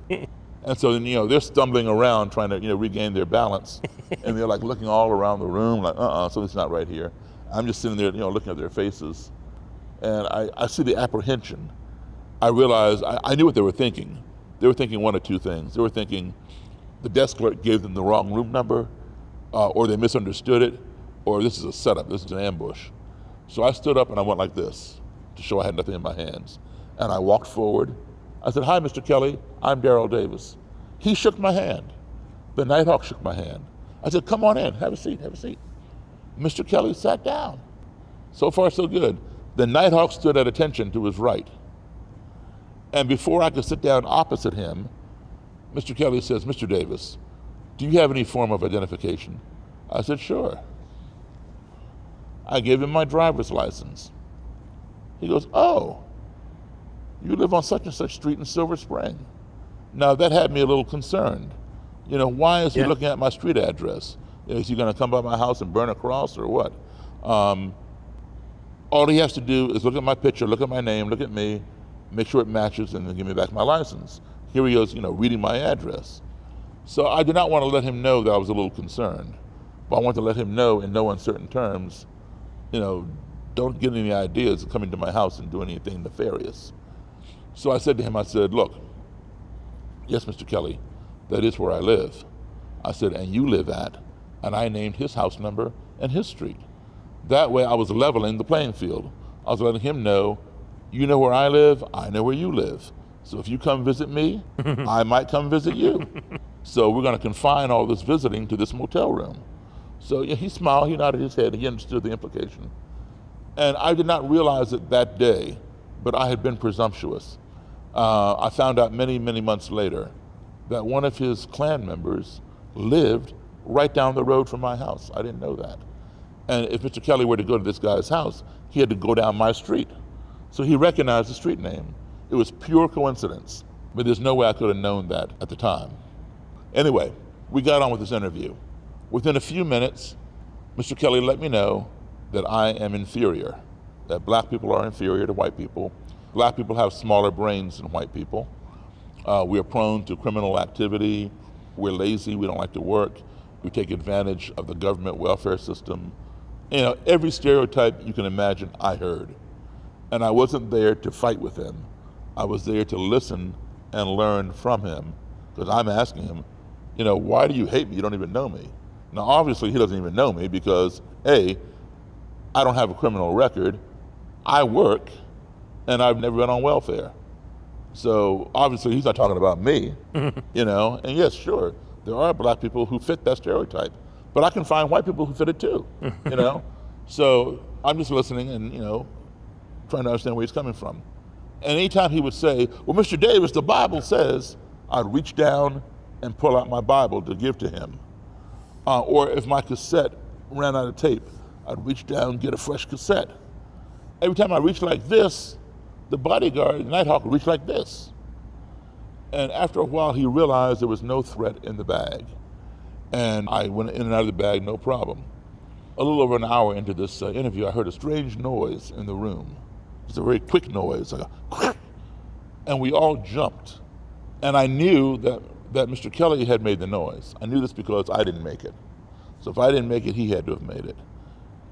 And so then, you know, they're stumbling around trying to, you know, regain their balance, and they're like looking all around the room like, uh-uh, something's not right here. I'm just sitting there, you know, looking at their faces, and I, I see the apprehension. I realize, I, I knew what they were thinking. They were thinking one of two things. They were thinking the desk clerk gave them the wrong room number, uh, or they misunderstood it, or this is a setup, this is an ambush. So I stood up and I went like this to show I had nothing in my hands. And I walked forward. I said, hi, Mister Kelly, I'm Daryl Davis. He shook my hand. The Nighthawk shook my hand. I said, come on in, have a seat, have a seat. Mister Kelly sat down. So far, so good. The Nighthawk stood at attention to his right. And before I could sit down opposite him, Mister Kelly says, Mister Davis, do you have any form of identification? I said, sure. I gave him my driver's license. He goes, oh, you live on such and such street in Silver Spring. Now that had me a little concerned. You know, why is yeah. he looking at my street address? Is he gonna come by my house and burn a cross or what? Um, all he has to do is look at my picture, look at my name, look at me, make sure it matches, and then give me back my license. Here he goes, you know, reading my address. So I did not want to let him know that I was a little concerned, but I wanted to let him know in no uncertain terms, you know, don't get any ideas of coming to my house and doing anything nefarious. So I said to him, I said, look, yes, Mister Kelly, that is where I live. I said, and you live at, and I named his house number and his street. That way I was leveling the playing field. I was letting him know, you know where I live, I know where you live. So if you come visit me, I might come visit you. So we're gonna confine all this visiting to this motel room. So yeah, he smiled, he nodded his head, and he understood the implication. And I did not realize it that day, but I had been presumptuous. Uh, I found out many, many months later that one of his Klan members lived right down the road from my house. I didn't know that. And if Mister Kelly were to go to this guy's house, he had to go down my street. So he recognized the street name. It was pure coincidence, but there's no way I could have known that at the time. Anyway, we got on with this interview. Within a few minutes, Mister Kelly let me know that I am inferior, that black people are inferior to white people. Black people have smaller brains than white people. Uh, we are prone to criminal activity. We're lazy, we don't like to work. We take advantage of the government welfare system. You know, every stereotype you can imagine I heard. And I wasn't there to fight with him. I was there to listen and learn from him, because I'm asking him, you know, why do you hate me? You don't even know me. Now, obviously, he doesn't even know me because, A, I don't have a criminal record, I work, and I've never been on welfare. So obviously he's not talking about me, you know? And yes, sure, there are black people who fit that stereotype, but I can find white people who fit it too, you know? So I'm just listening and, you know, trying to understand where he's coming from. And anytime he would say, well, Mister Davis, the Bible says, I'd reach down and pull out my Bible to give to him. Uh, or if my cassette ran out of tape, I'd reach down and get a fresh cassette. Every time I reached like this, the bodyguard, the Nighthawk, would reach like this. And after a while, he realized there was no threat in the bag. And I went in and out of the bag, no problem. A little over an hour into this uh, interview, I heard a strange noise in the room. It was a very quick noise, like a crack, and we all jumped. And I knew that, that Mister Kelly had made the noise. I knew this because I didn't make it. So if I didn't make it, he had to have made it.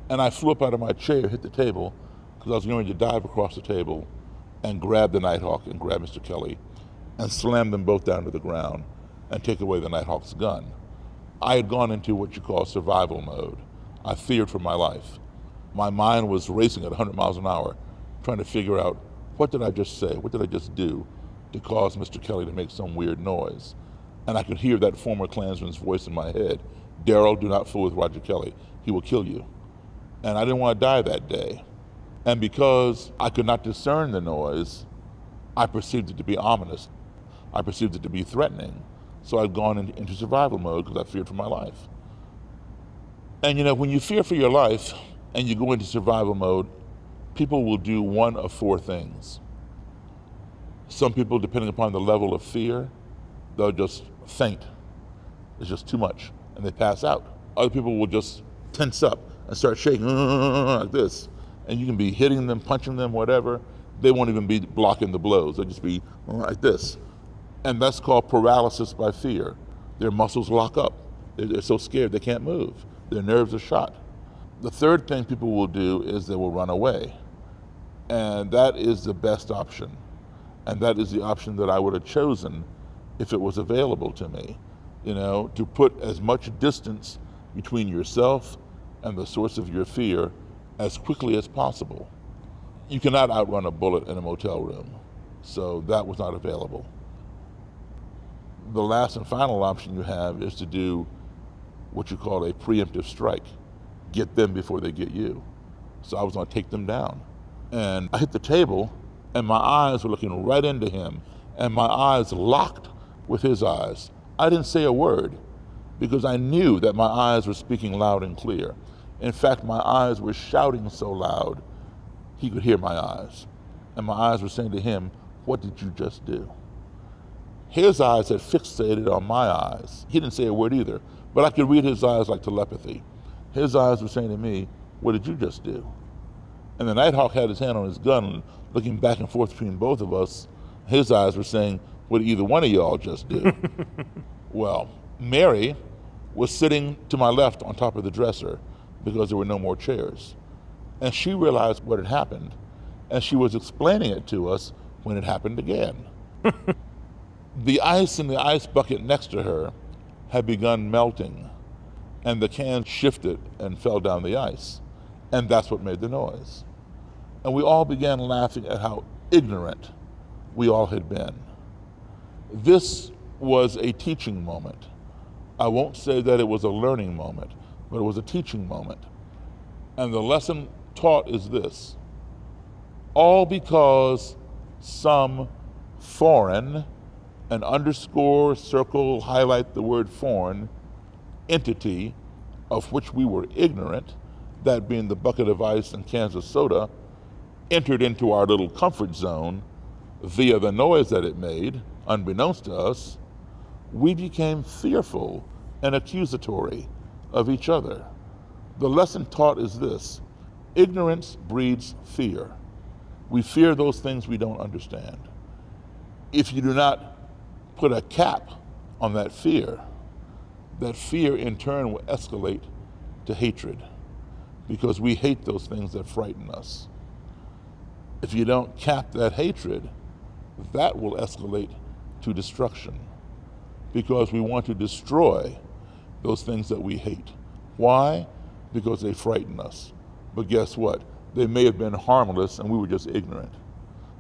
And I flew up out of my chair, hit the table, because I was going to dive across the table and grab the Nighthawk and grab Mister Kelly and slam them both down to the ground and take away the Nighthawk's gun. I had gone into what you call survival mode. I feared for my life. My mind was racing at a hundred miles an hour, trying to figure out, what did I just say? What did I just do to cause Mister Kelly to make some weird noise? And I could hear that former Klansman's voice in my head, Daryl, do not fool with Roger Kelly. He will kill you. And I didn't want to die that day. And because I could not discern the noise, I perceived it to be ominous. I perceived it to be threatening. So I'd gone in, into survival mode because I feared for my life. And you know, when you fear for your life and you go into survival mode, people will do one of four things. Some people, depending upon the level of fear, they'll just faint. It's just too much, and they pass out. Other people will just tense up and start shaking like this. And you can be hitting them, punching them, whatever. They won't even be blocking the blows. They'll just be like this. And that's called paralysis by fear. Their muscles lock up. They're, they're so scared they can't move. Their nerves are shot. The third thing people will do is they will run away. And that is the best option. And that is the option that I would have chosen if it was available to me, you know, to put as much distance between yourself and the source of your fear as quickly as possible. You cannot outrun a bullet in a motel room, so that was not available. The last and final option you have is to do what you call a preemptive strike. Get them before they get you. So I was gonna take them down. And I hit the table, and my eyes were looking right into him, and my eyes locked with his eyes. I didn't say a word, because I knew that my eyes were speaking loud and clear. In fact, my eyes were shouting so loud, he could hear my eyes. And my eyes were saying to him, what did you just do? His eyes had fixated on my eyes. He didn't say a word either, but I could read his eyes like telepathy. His eyes were saying to me, what did you just do? And the Nighthawk had his hand on his gun, looking back and forth between both of us. His eyes were saying, what did either one of y'all just do? Well, Mary was sitting to my left on top of the dresser because there were no more chairs. And she realized what had happened, and she was explaining it to us when it happened again. The ice in the ice bucket next to her had begun melting, and the can shifted and fell down the ice. And that's what made the noise. And we all began laughing at how ignorant we all had been. This was a teaching moment. I won't say that it was a learning moment, but it was a teaching moment. And the lesson taught is this: all because some foreign, and underscore, circle, highlight the word foreign, entity of which we were ignorant, that being the bucket of ice and cans of soda, entered into our little comfort zone via the noise that it made, unbeknownst to us, we became fearful and accusatory of each other. The lesson taught is this: ignorance breeds fear. We fear those things we don't understand. If you do not put a cap on that fear, that fear in turn will escalate to hatred, because we hate those things that frighten us. If you don't cap that hatred, that will escalate to destruction, because we want to destroy those things that we hate. Why? Because they frighten us. But guess what? They may have been harmless and we were just ignorant.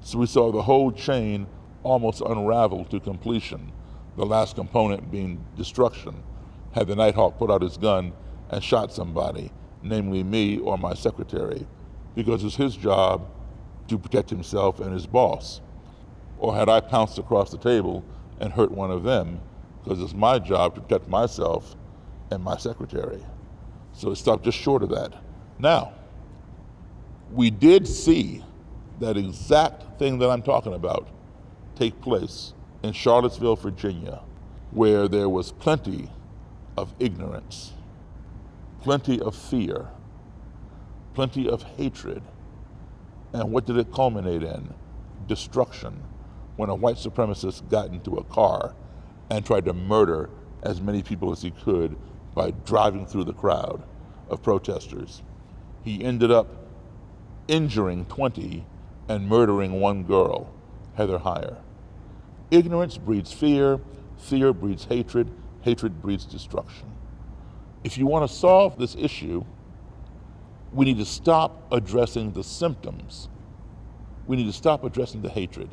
So we saw the whole chain almost unravel to completion, the last component being destruction, had the Nighthawk put out his gun and shot somebody, namely me or my secretary, because it's his job to protect himself and his boss. Or had I pounced across the table and hurt one of them, because it's my job to protect myself and my secretary. So it stopped just short of that. Now, we did see that exact thing that I'm talking about take place in Charlottesville, Virginia, where there was plenty of ignorance, plenty of fear, plenty of hatred. And what did it culminate in? Destruction, when a white supremacist got into a car and tried to murder as many people as he could by driving through the crowd of protesters. He ended up injuring twenty and murdering one girl, Heather Heyer. Ignorance breeds fear, fear breeds hatred, hatred breeds destruction. If you want to solve this issue, we need to stop addressing the symptoms. We need to stop addressing the hatred.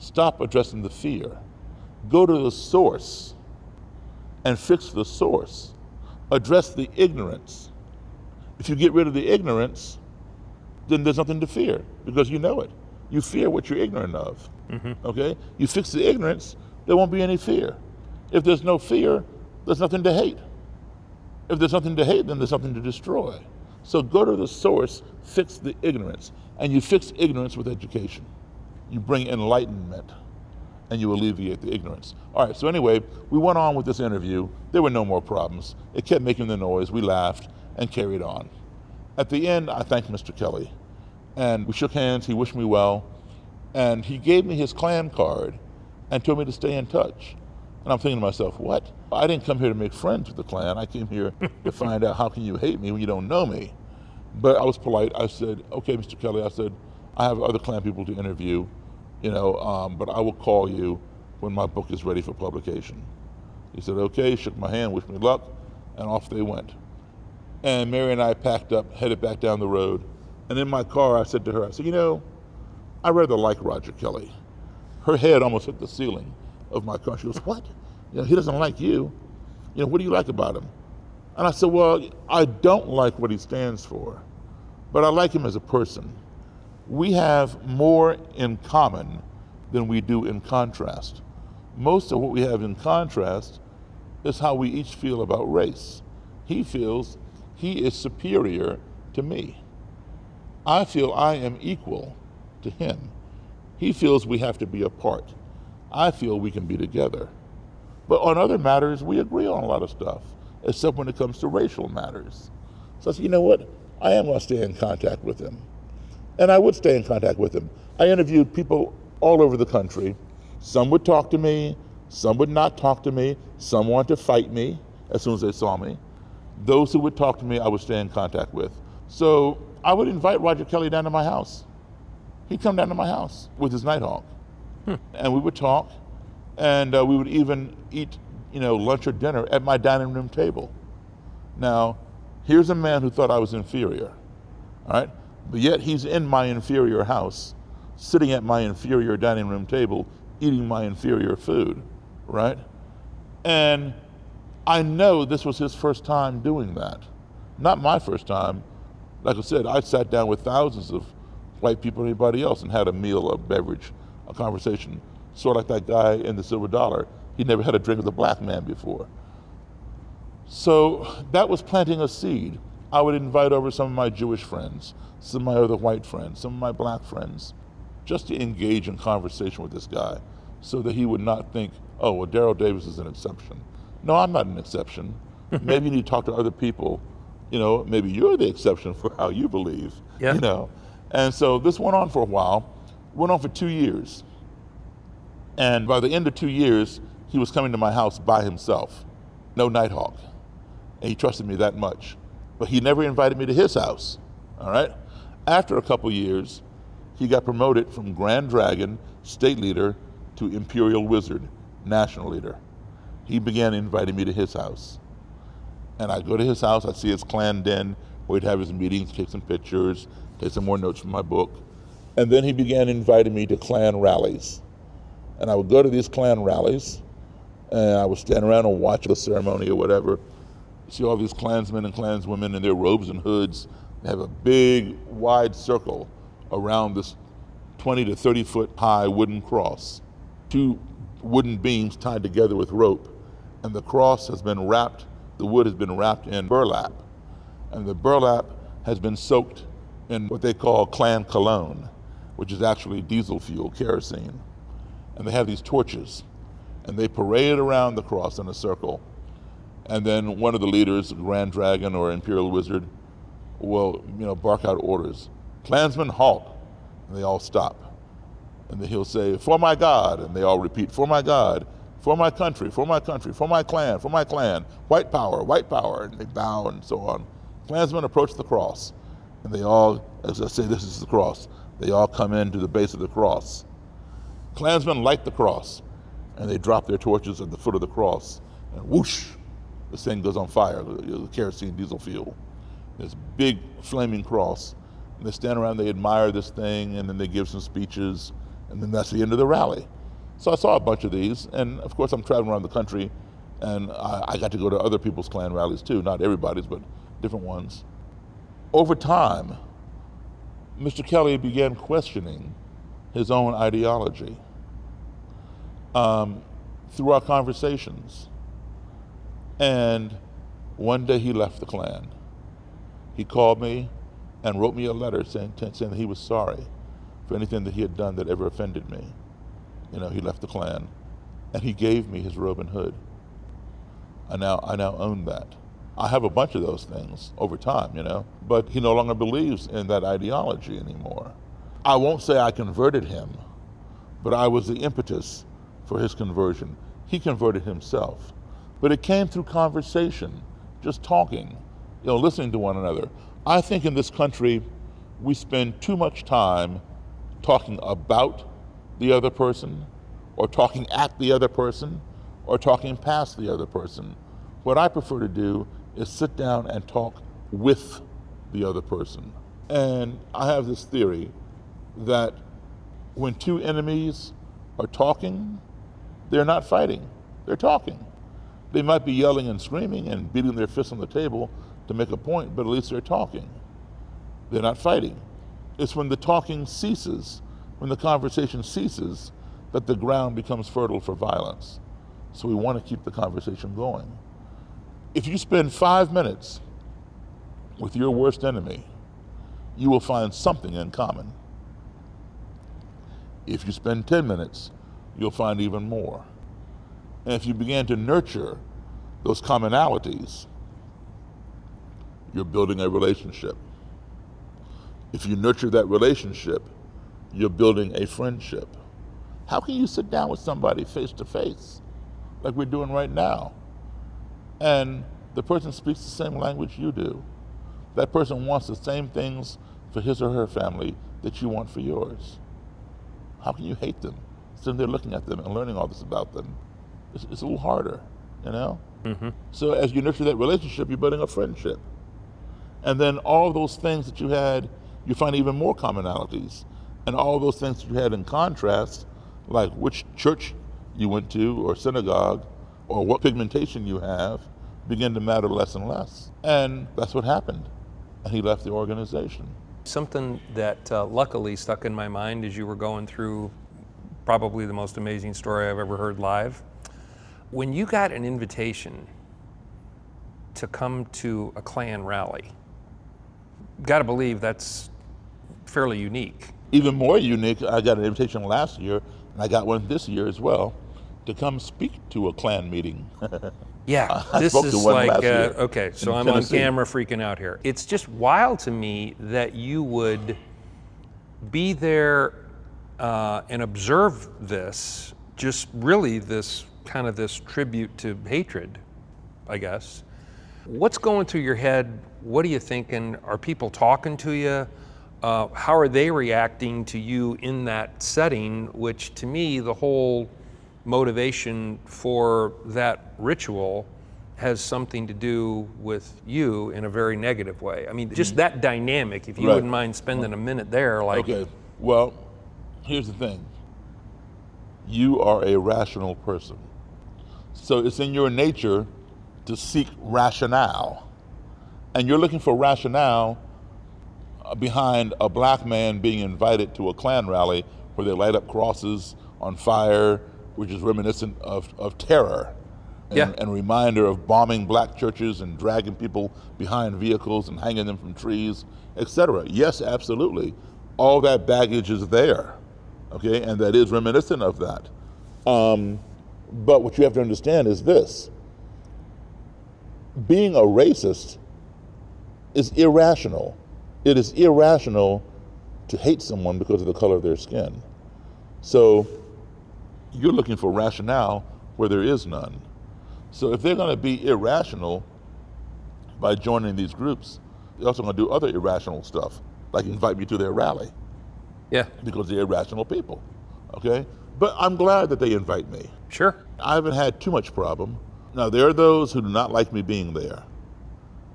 Stop addressing the fear. Go to the source and fix the source. Address the ignorance. If you get rid of the ignorance, then there's nothing to fear, because you know it. You fear what you're ignorant of, mm-hmm. okay? You fix the ignorance, there won't be any fear. If there's no fear, there's nothing to hate. If there's nothing to hate, then there's something to destroy. So go to the source, fix the ignorance, and you fix ignorance with education. You bring enlightenment, and you alleviate the ignorance. All right, so anyway, we went on with this interview. There were no more problems. It kept making the noise. We laughed and carried on. At the end, I thanked Mister Kelly, and we shook hands. He wished me well, and he gave me his Klan card and told me to stay in touch. And I'm thinking to myself, what? I didn't come here to make friends with the Klan. I came here to find out how can you hate me when you don't know me. But I was polite. I said, okay, Mister Kelly, I said, I have other Klan people to interview, you know, um, but I will call you when my book is ready for publication. He said, okay, shook my hand, wished me luck, and off they went. And Mary and I packed up, headed back down the road. And in my car, I said to her, I said, you know, I rather like Roger Kelly. Her head almost hit the ceiling of my car. She goes, what? You know, he doesn't like you. You know, what do you like about him? And I said, well, I don't like what he stands for, but I like him as a person. We have more in common than we do in contrast. Most of what we have in contrast is how we each feel about race. He feels he is superior to me. I feel I am equal to him. He feels we have to be apart. I feel we can be together. But on other matters, we agree on a lot of stuff, except when it comes to racial matters. So I said, you know what? I am going to stay in contact with him. And I would stay in contact with him. I interviewed people all over the country. Some would talk to me, Some would not talk to me. Some wanted to fight me as soon as they saw me. Those who would talk to me, I would stay in contact with. So I would invite Roger Kelly down to my house. He'd come down to my house with his Nighthawk. Hmm. And we would talk, and uh, we would even eat, you know, lunch or dinner at my dining room table. Now, here's a man who thought I was inferior, all right? But yet he's in my inferior house, sitting at my inferior dining room table, eating my inferior food, right? And I know this was his first time doing that. Not my first time. Like I said, I sat down with thousands of white people and anybody else and had a meal, a beverage, a conversation, sort of like that guy in the Silver Dollar. He never had a drink with a black man before. So that was planting a seed. I would invite over some of my Jewish friends, some of my other white friends, some of my black friends, just to engage in conversation with this guy so that he would not think, oh, well, Daryl Davis is an exception. No, I'm not an exception. Maybe you need to talk to other people. You know, maybe you're the exception for how you believe, yeah. You know. And so this went on for a while. Went on for two years. And by the end of two years, he was coming to my house by himself. No Nighthawk. And he trusted me that much. But he never invited me to his house, all right? After a couple years, he got promoted from Grand Dragon, state leader, to Imperial Wizard, national leader. He began inviting me to his house. And I'd go to his house, I'd see his clan den, where he'd have his meetings, take some pictures, take some more notes from my book. And then he began inviting me to clan rallies. And I would go to these clan rallies, and I would stand around and watch the ceremony or whatever. See all these clansmen and clanswomen in their robes and hoods. They have a big, wide circle around this twenty to thirty foot high wooden cross. Two wooden beams tied together with rope. And the cross has been wrapped, the wood has been wrapped in burlap. And the burlap has been soaked in what they call Klan cologne, which is actually diesel fuel, kerosene. And they have these torches. And they parade around the cross in a circle. And then one of the leaders, Grand Dragon or Imperial Wizard, will, you know, bark out orders. Klansmen, halt. And they all stop. And then he'll say, for my God. And they all repeat, for my God, for my country, for my country, for my clan, for my clan, white power, white power. And they bow and so on. Klansmen approach the cross. And they all, as I say, this is the cross. They all come in to the base of the cross. Klansmen light the cross. And they drop their torches at the foot of the cross. And whoosh. This thing goes on fire, the kerosene, diesel fuel. This big flaming cross. And they stand around, they admire this thing, and then they give some speeches, and then that's the end of the rally. So I saw a bunch of these, and of course I'm traveling around the country, and I, I got to go to other people's Klan rallies too, not everybody's, but different ones. Over time, Mister Kelly began questioning his own ideology um, through our conversations. And one day he left the Klan. He called me and wrote me a letter saying, saying that he was sorry for anything that he had done that ever offended me. You know, he left the Klan. And he gave me his robe and hood. I now, I now own that. I have a bunch of those things over time, you know, but he no longer believes in that ideology anymore. I won't say I converted him, but I was the impetus for his conversion. He converted himself. But it came through conversation, just talking, you know, listening to one another. I think in this country, we spend too much time talking about the other person, or talking at the other person, or talking past the other person. What I prefer to do is sit down and talk with the other person. And I have this theory that when two enemies are talking, they're not fighting, they're talking. They might be yelling and screaming and beating their fists on the table to make a point, but at least they're talking. They're not fighting. It's when the talking ceases, when the conversation ceases, that the ground becomes fertile for violence. So we want to keep the conversation going. If you spend five minutes with your worst enemy, you will find something in common. If you spend ten minutes, you'll find even more. And if you began to nurture those commonalities, you're building a relationship. If you nurture that relationship, you're building a friendship. How can you sit down with somebody face to face like we're doing right now. And the person speaks the same language you do. That person wants the same things for his or her family that you want for yours. How can you hate them? Sitting there looking at them and learning all this about them. It's, it's a little harder, you know? Mm-hmm. So as you nurture that relationship, you're building a friendship. And then all those things that you had, you find even more commonalities. And all those things that you had in contrast, like which church you went to or synagogue or what pigmentation you have, begin to matter less and less. And that's what happened. And he left the organization. Something that uh, luckily stuck in my mind as you were going through probably the most amazing story I've ever heard live. When you got an invitation to come to a Klan rally, gotta believe that's fairly unique. Even more unique, I got an invitation last year, and I got one this year as well, to come speak to a Klan meeting. Yeah, I this is like, uh, okay, so I'm Tennessee. On camera freaking out here. It's just wild to me that you would be there uh, and observe this, just really this kind of this tribute to hatred, I guess. What's going through your head? What are you thinking? Are people talking to you? Uh, how are they reacting to you in that setting, which to me, the whole motivation for that ritual has something to do with you in a very negative way. I mean, just mm-hmm. that dynamic, if you right. wouldn't mind spending a minute there. Like, okay, well, here's the thing. You are a rational person. So it's in your nature to seek rationale. And you're looking for rationale behind a black man being invited to a Klan rally where they light up crosses on fire, which is reminiscent of, of terror and, yeah. and reminder of bombing black churches and dragging people behind vehicles and hanging them from trees, et cetera. Yes, absolutely. All that baggage is there, okay? And that is reminiscent of that. Um, but what you have to understand is this. Being a racist is irrational. It is irrational to hate someone because of the color of their skin. So you're looking for rationale where there is none. So if they're going to be irrational by joining these groups, they're also going to do other irrational stuff, like invite me to their rally. Yeah. Because they're irrational people, okay? But I'm glad that they invite me. Sure. I haven't had too much problem. Now, there are those who do not like me being there,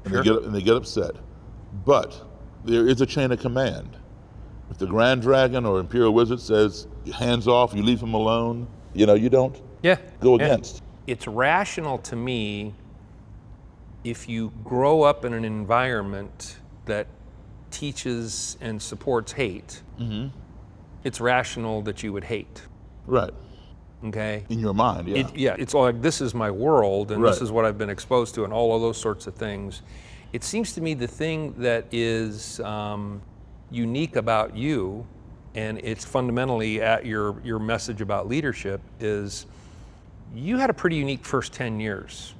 and, sure. they, get, and they get upset. But there is a chain of command. If the Grand Dragon or Imperial Wizard says, hands off, you leave him alone, you know, you don't yeah. go against. Yeah. It's rational to me if you grow up in an environment that teaches and supports hate, mm-hmm. it's rational that you would hate. Right. Okay? In your mind, yeah. It, yeah, it's like, this is my world, and right. this is what I've been exposed to, and all of those sorts of things. It seems to me the thing that is um, unique about you, and it's fundamentally at your, your message about leadership, is you had a pretty unique first ten years.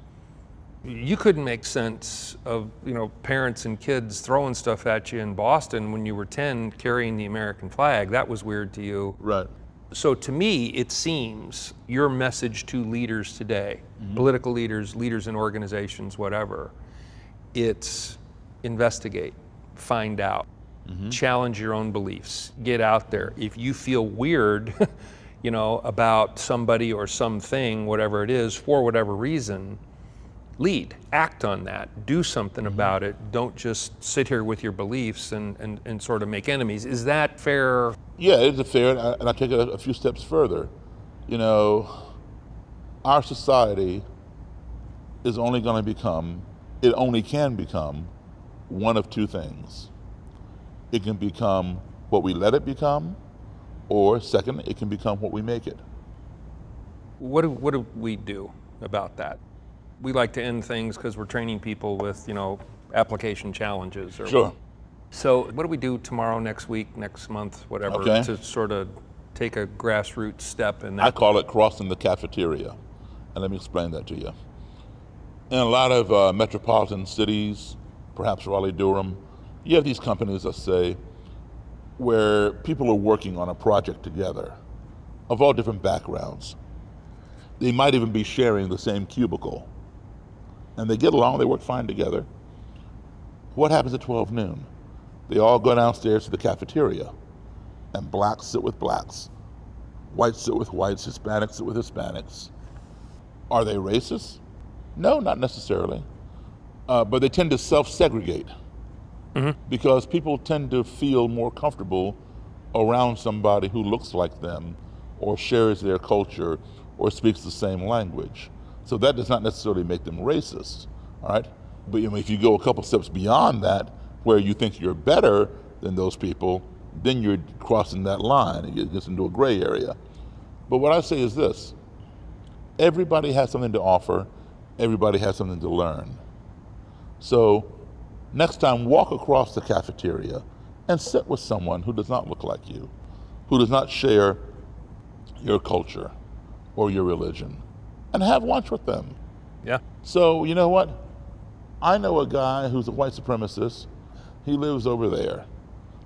You couldn't make sense of, you know, parents and kids throwing stuff at you in Boston when you were ten, carrying the American flag. That was weird to you. Right. So to me, it seems your message to leaders today, mm-hmm. political leaders, leaders in organizations, whatever, it's investigate, find out, mm-hmm. challenge your own beliefs, get out there. If you feel weird, you know, about somebody or something, whatever it is, for whatever reason, lead, act on that, do something mm-hmm. about it. Don't just sit here with your beliefs and, and, and sort of make enemies. Is that fair? Yeah, it is fair, and I, and I take it a, a few steps further. You know, our society is only going to become it only can become one of two things. It can become what we let it become, or second, it can become what we make it. What do, what do we do about that? We like to end things because we're training people with, you know, application challenges. Or sure. What. So what do we do tomorrow, next week, next month, whatever, okay. to sort of take a grassroots step in that? I call it crossing the cafeteria, and let me explain that to you. In a lot of uh, metropolitan cities, perhaps Raleigh-Durham, you have these companies, let's say, where people are working on a project together of all different backgrounds. They might even be sharing the same cubicle. And they get along, they work fine together. What happens at twelve noon? They all go downstairs to the cafeteria, and blacks sit with blacks, whites sit with whites, Hispanics sit with Hispanics. Are they racist? No, not necessarily. Uh, but they tend to self-segregate mm-hmm. because people tend to feel more comfortable around somebody who looks like them or shares their culture or speaks the same language. So that does not necessarily make them racist, all right? But you know, if you go a couple steps beyond that, where you think you're better than those people, then you're crossing that line. It gets into a gray area. But what I say is this: everybody has something to offer. Everybody has something to learn. So next time, walk across the cafeteria and sit with someone who does not look like you, who does not share your culture or your religion, and have lunch with them. Yeah. So you know what? I know a guy who's a white supremacist. He lives over there.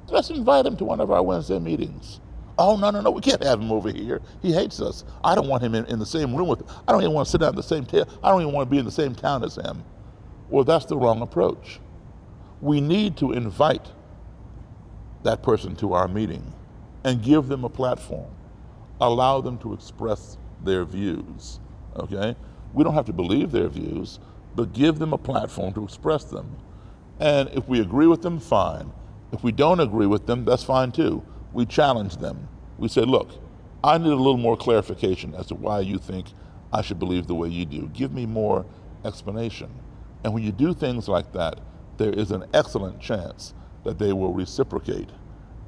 Let's invite him to one of our Wednesday meetings. Oh, no, no, no, we can't have him over here. He hates us. I don't want him in, in the same room with him. I don't even want to sit down at the same table. I don't even want to be in the same town as him. Well, that's the wrong approach. We need to invite that person to our meeting and give them a platform. Allow them to express their views, okay? We don't have to believe their views, but give them a platform to express them. And if we agree with them, fine. If we don't agree with them, that's fine too. We challenge them. We say, look, I need a little more clarification as to why you think I should believe the way you do. Give me more explanation. And when you do things like that, there is an excellent chance that they will reciprocate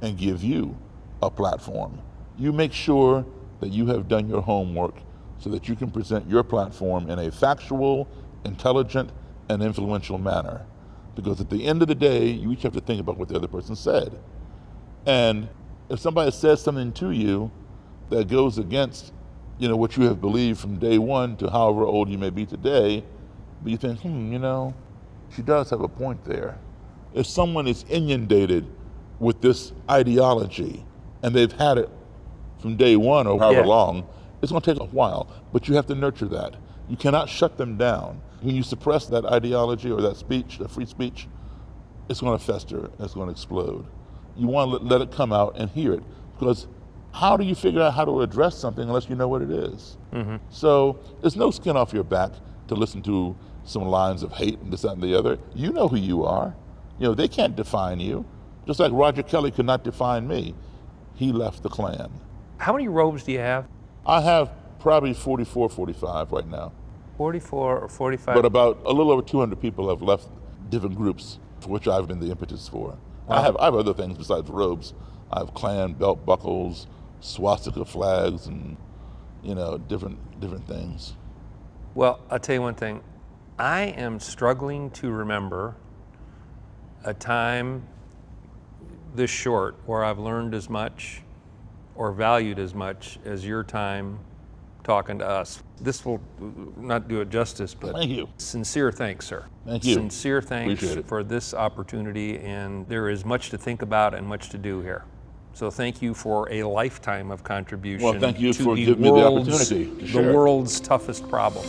and give you a platform. You make sure that you have done your homework so that you can present your platform in a factual, intelligent, and influential manner. Because at the end of the day, you each have to think about what the other person said. And if somebody says something to you that goes against, you know, what you have believed from day one to however old you may be today, but you think, hmm, you know, she does have a point there. If someone is inundated with this ideology and they've had it from day one or however yeah. long, it's going to take a while, but you have to nurture that. You cannot shut them down. When you suppress that ideology or that speech, that free speech, it's going to fester, it's going to explode. You want to let it come out and hear it, because how do you figure out how to address something unless you know what it is? Mm-hmm. So there's no skin off your back to listen to some lines of hate and this, that, and the other. You know who you are. You know, they can't define you. Just like Roger Kelly could not define me. He left the Klan. How many robes do you have? I have probably forty-four, forty-five right now. forty-four or forty-five. But about a little over two hundred people have left different groups for which I've been the impetus for. Wow. I have I have other things besides robes. I have Klan belt buckles, swastika flags, and you know different different things. Well, I'll tell you one thing. I am struggling to remember a time this short where I've learned as much or valued as much as your time talking to us. This will not do it justice, but thank you. Sincere thanks, sir. Thank you. Sincere thanks for this opportunity, and there is much to think about and much to do here. So thank you for a lifetime of contribution. Well, thank you for giving me the opportunity to share the world's toughest problem.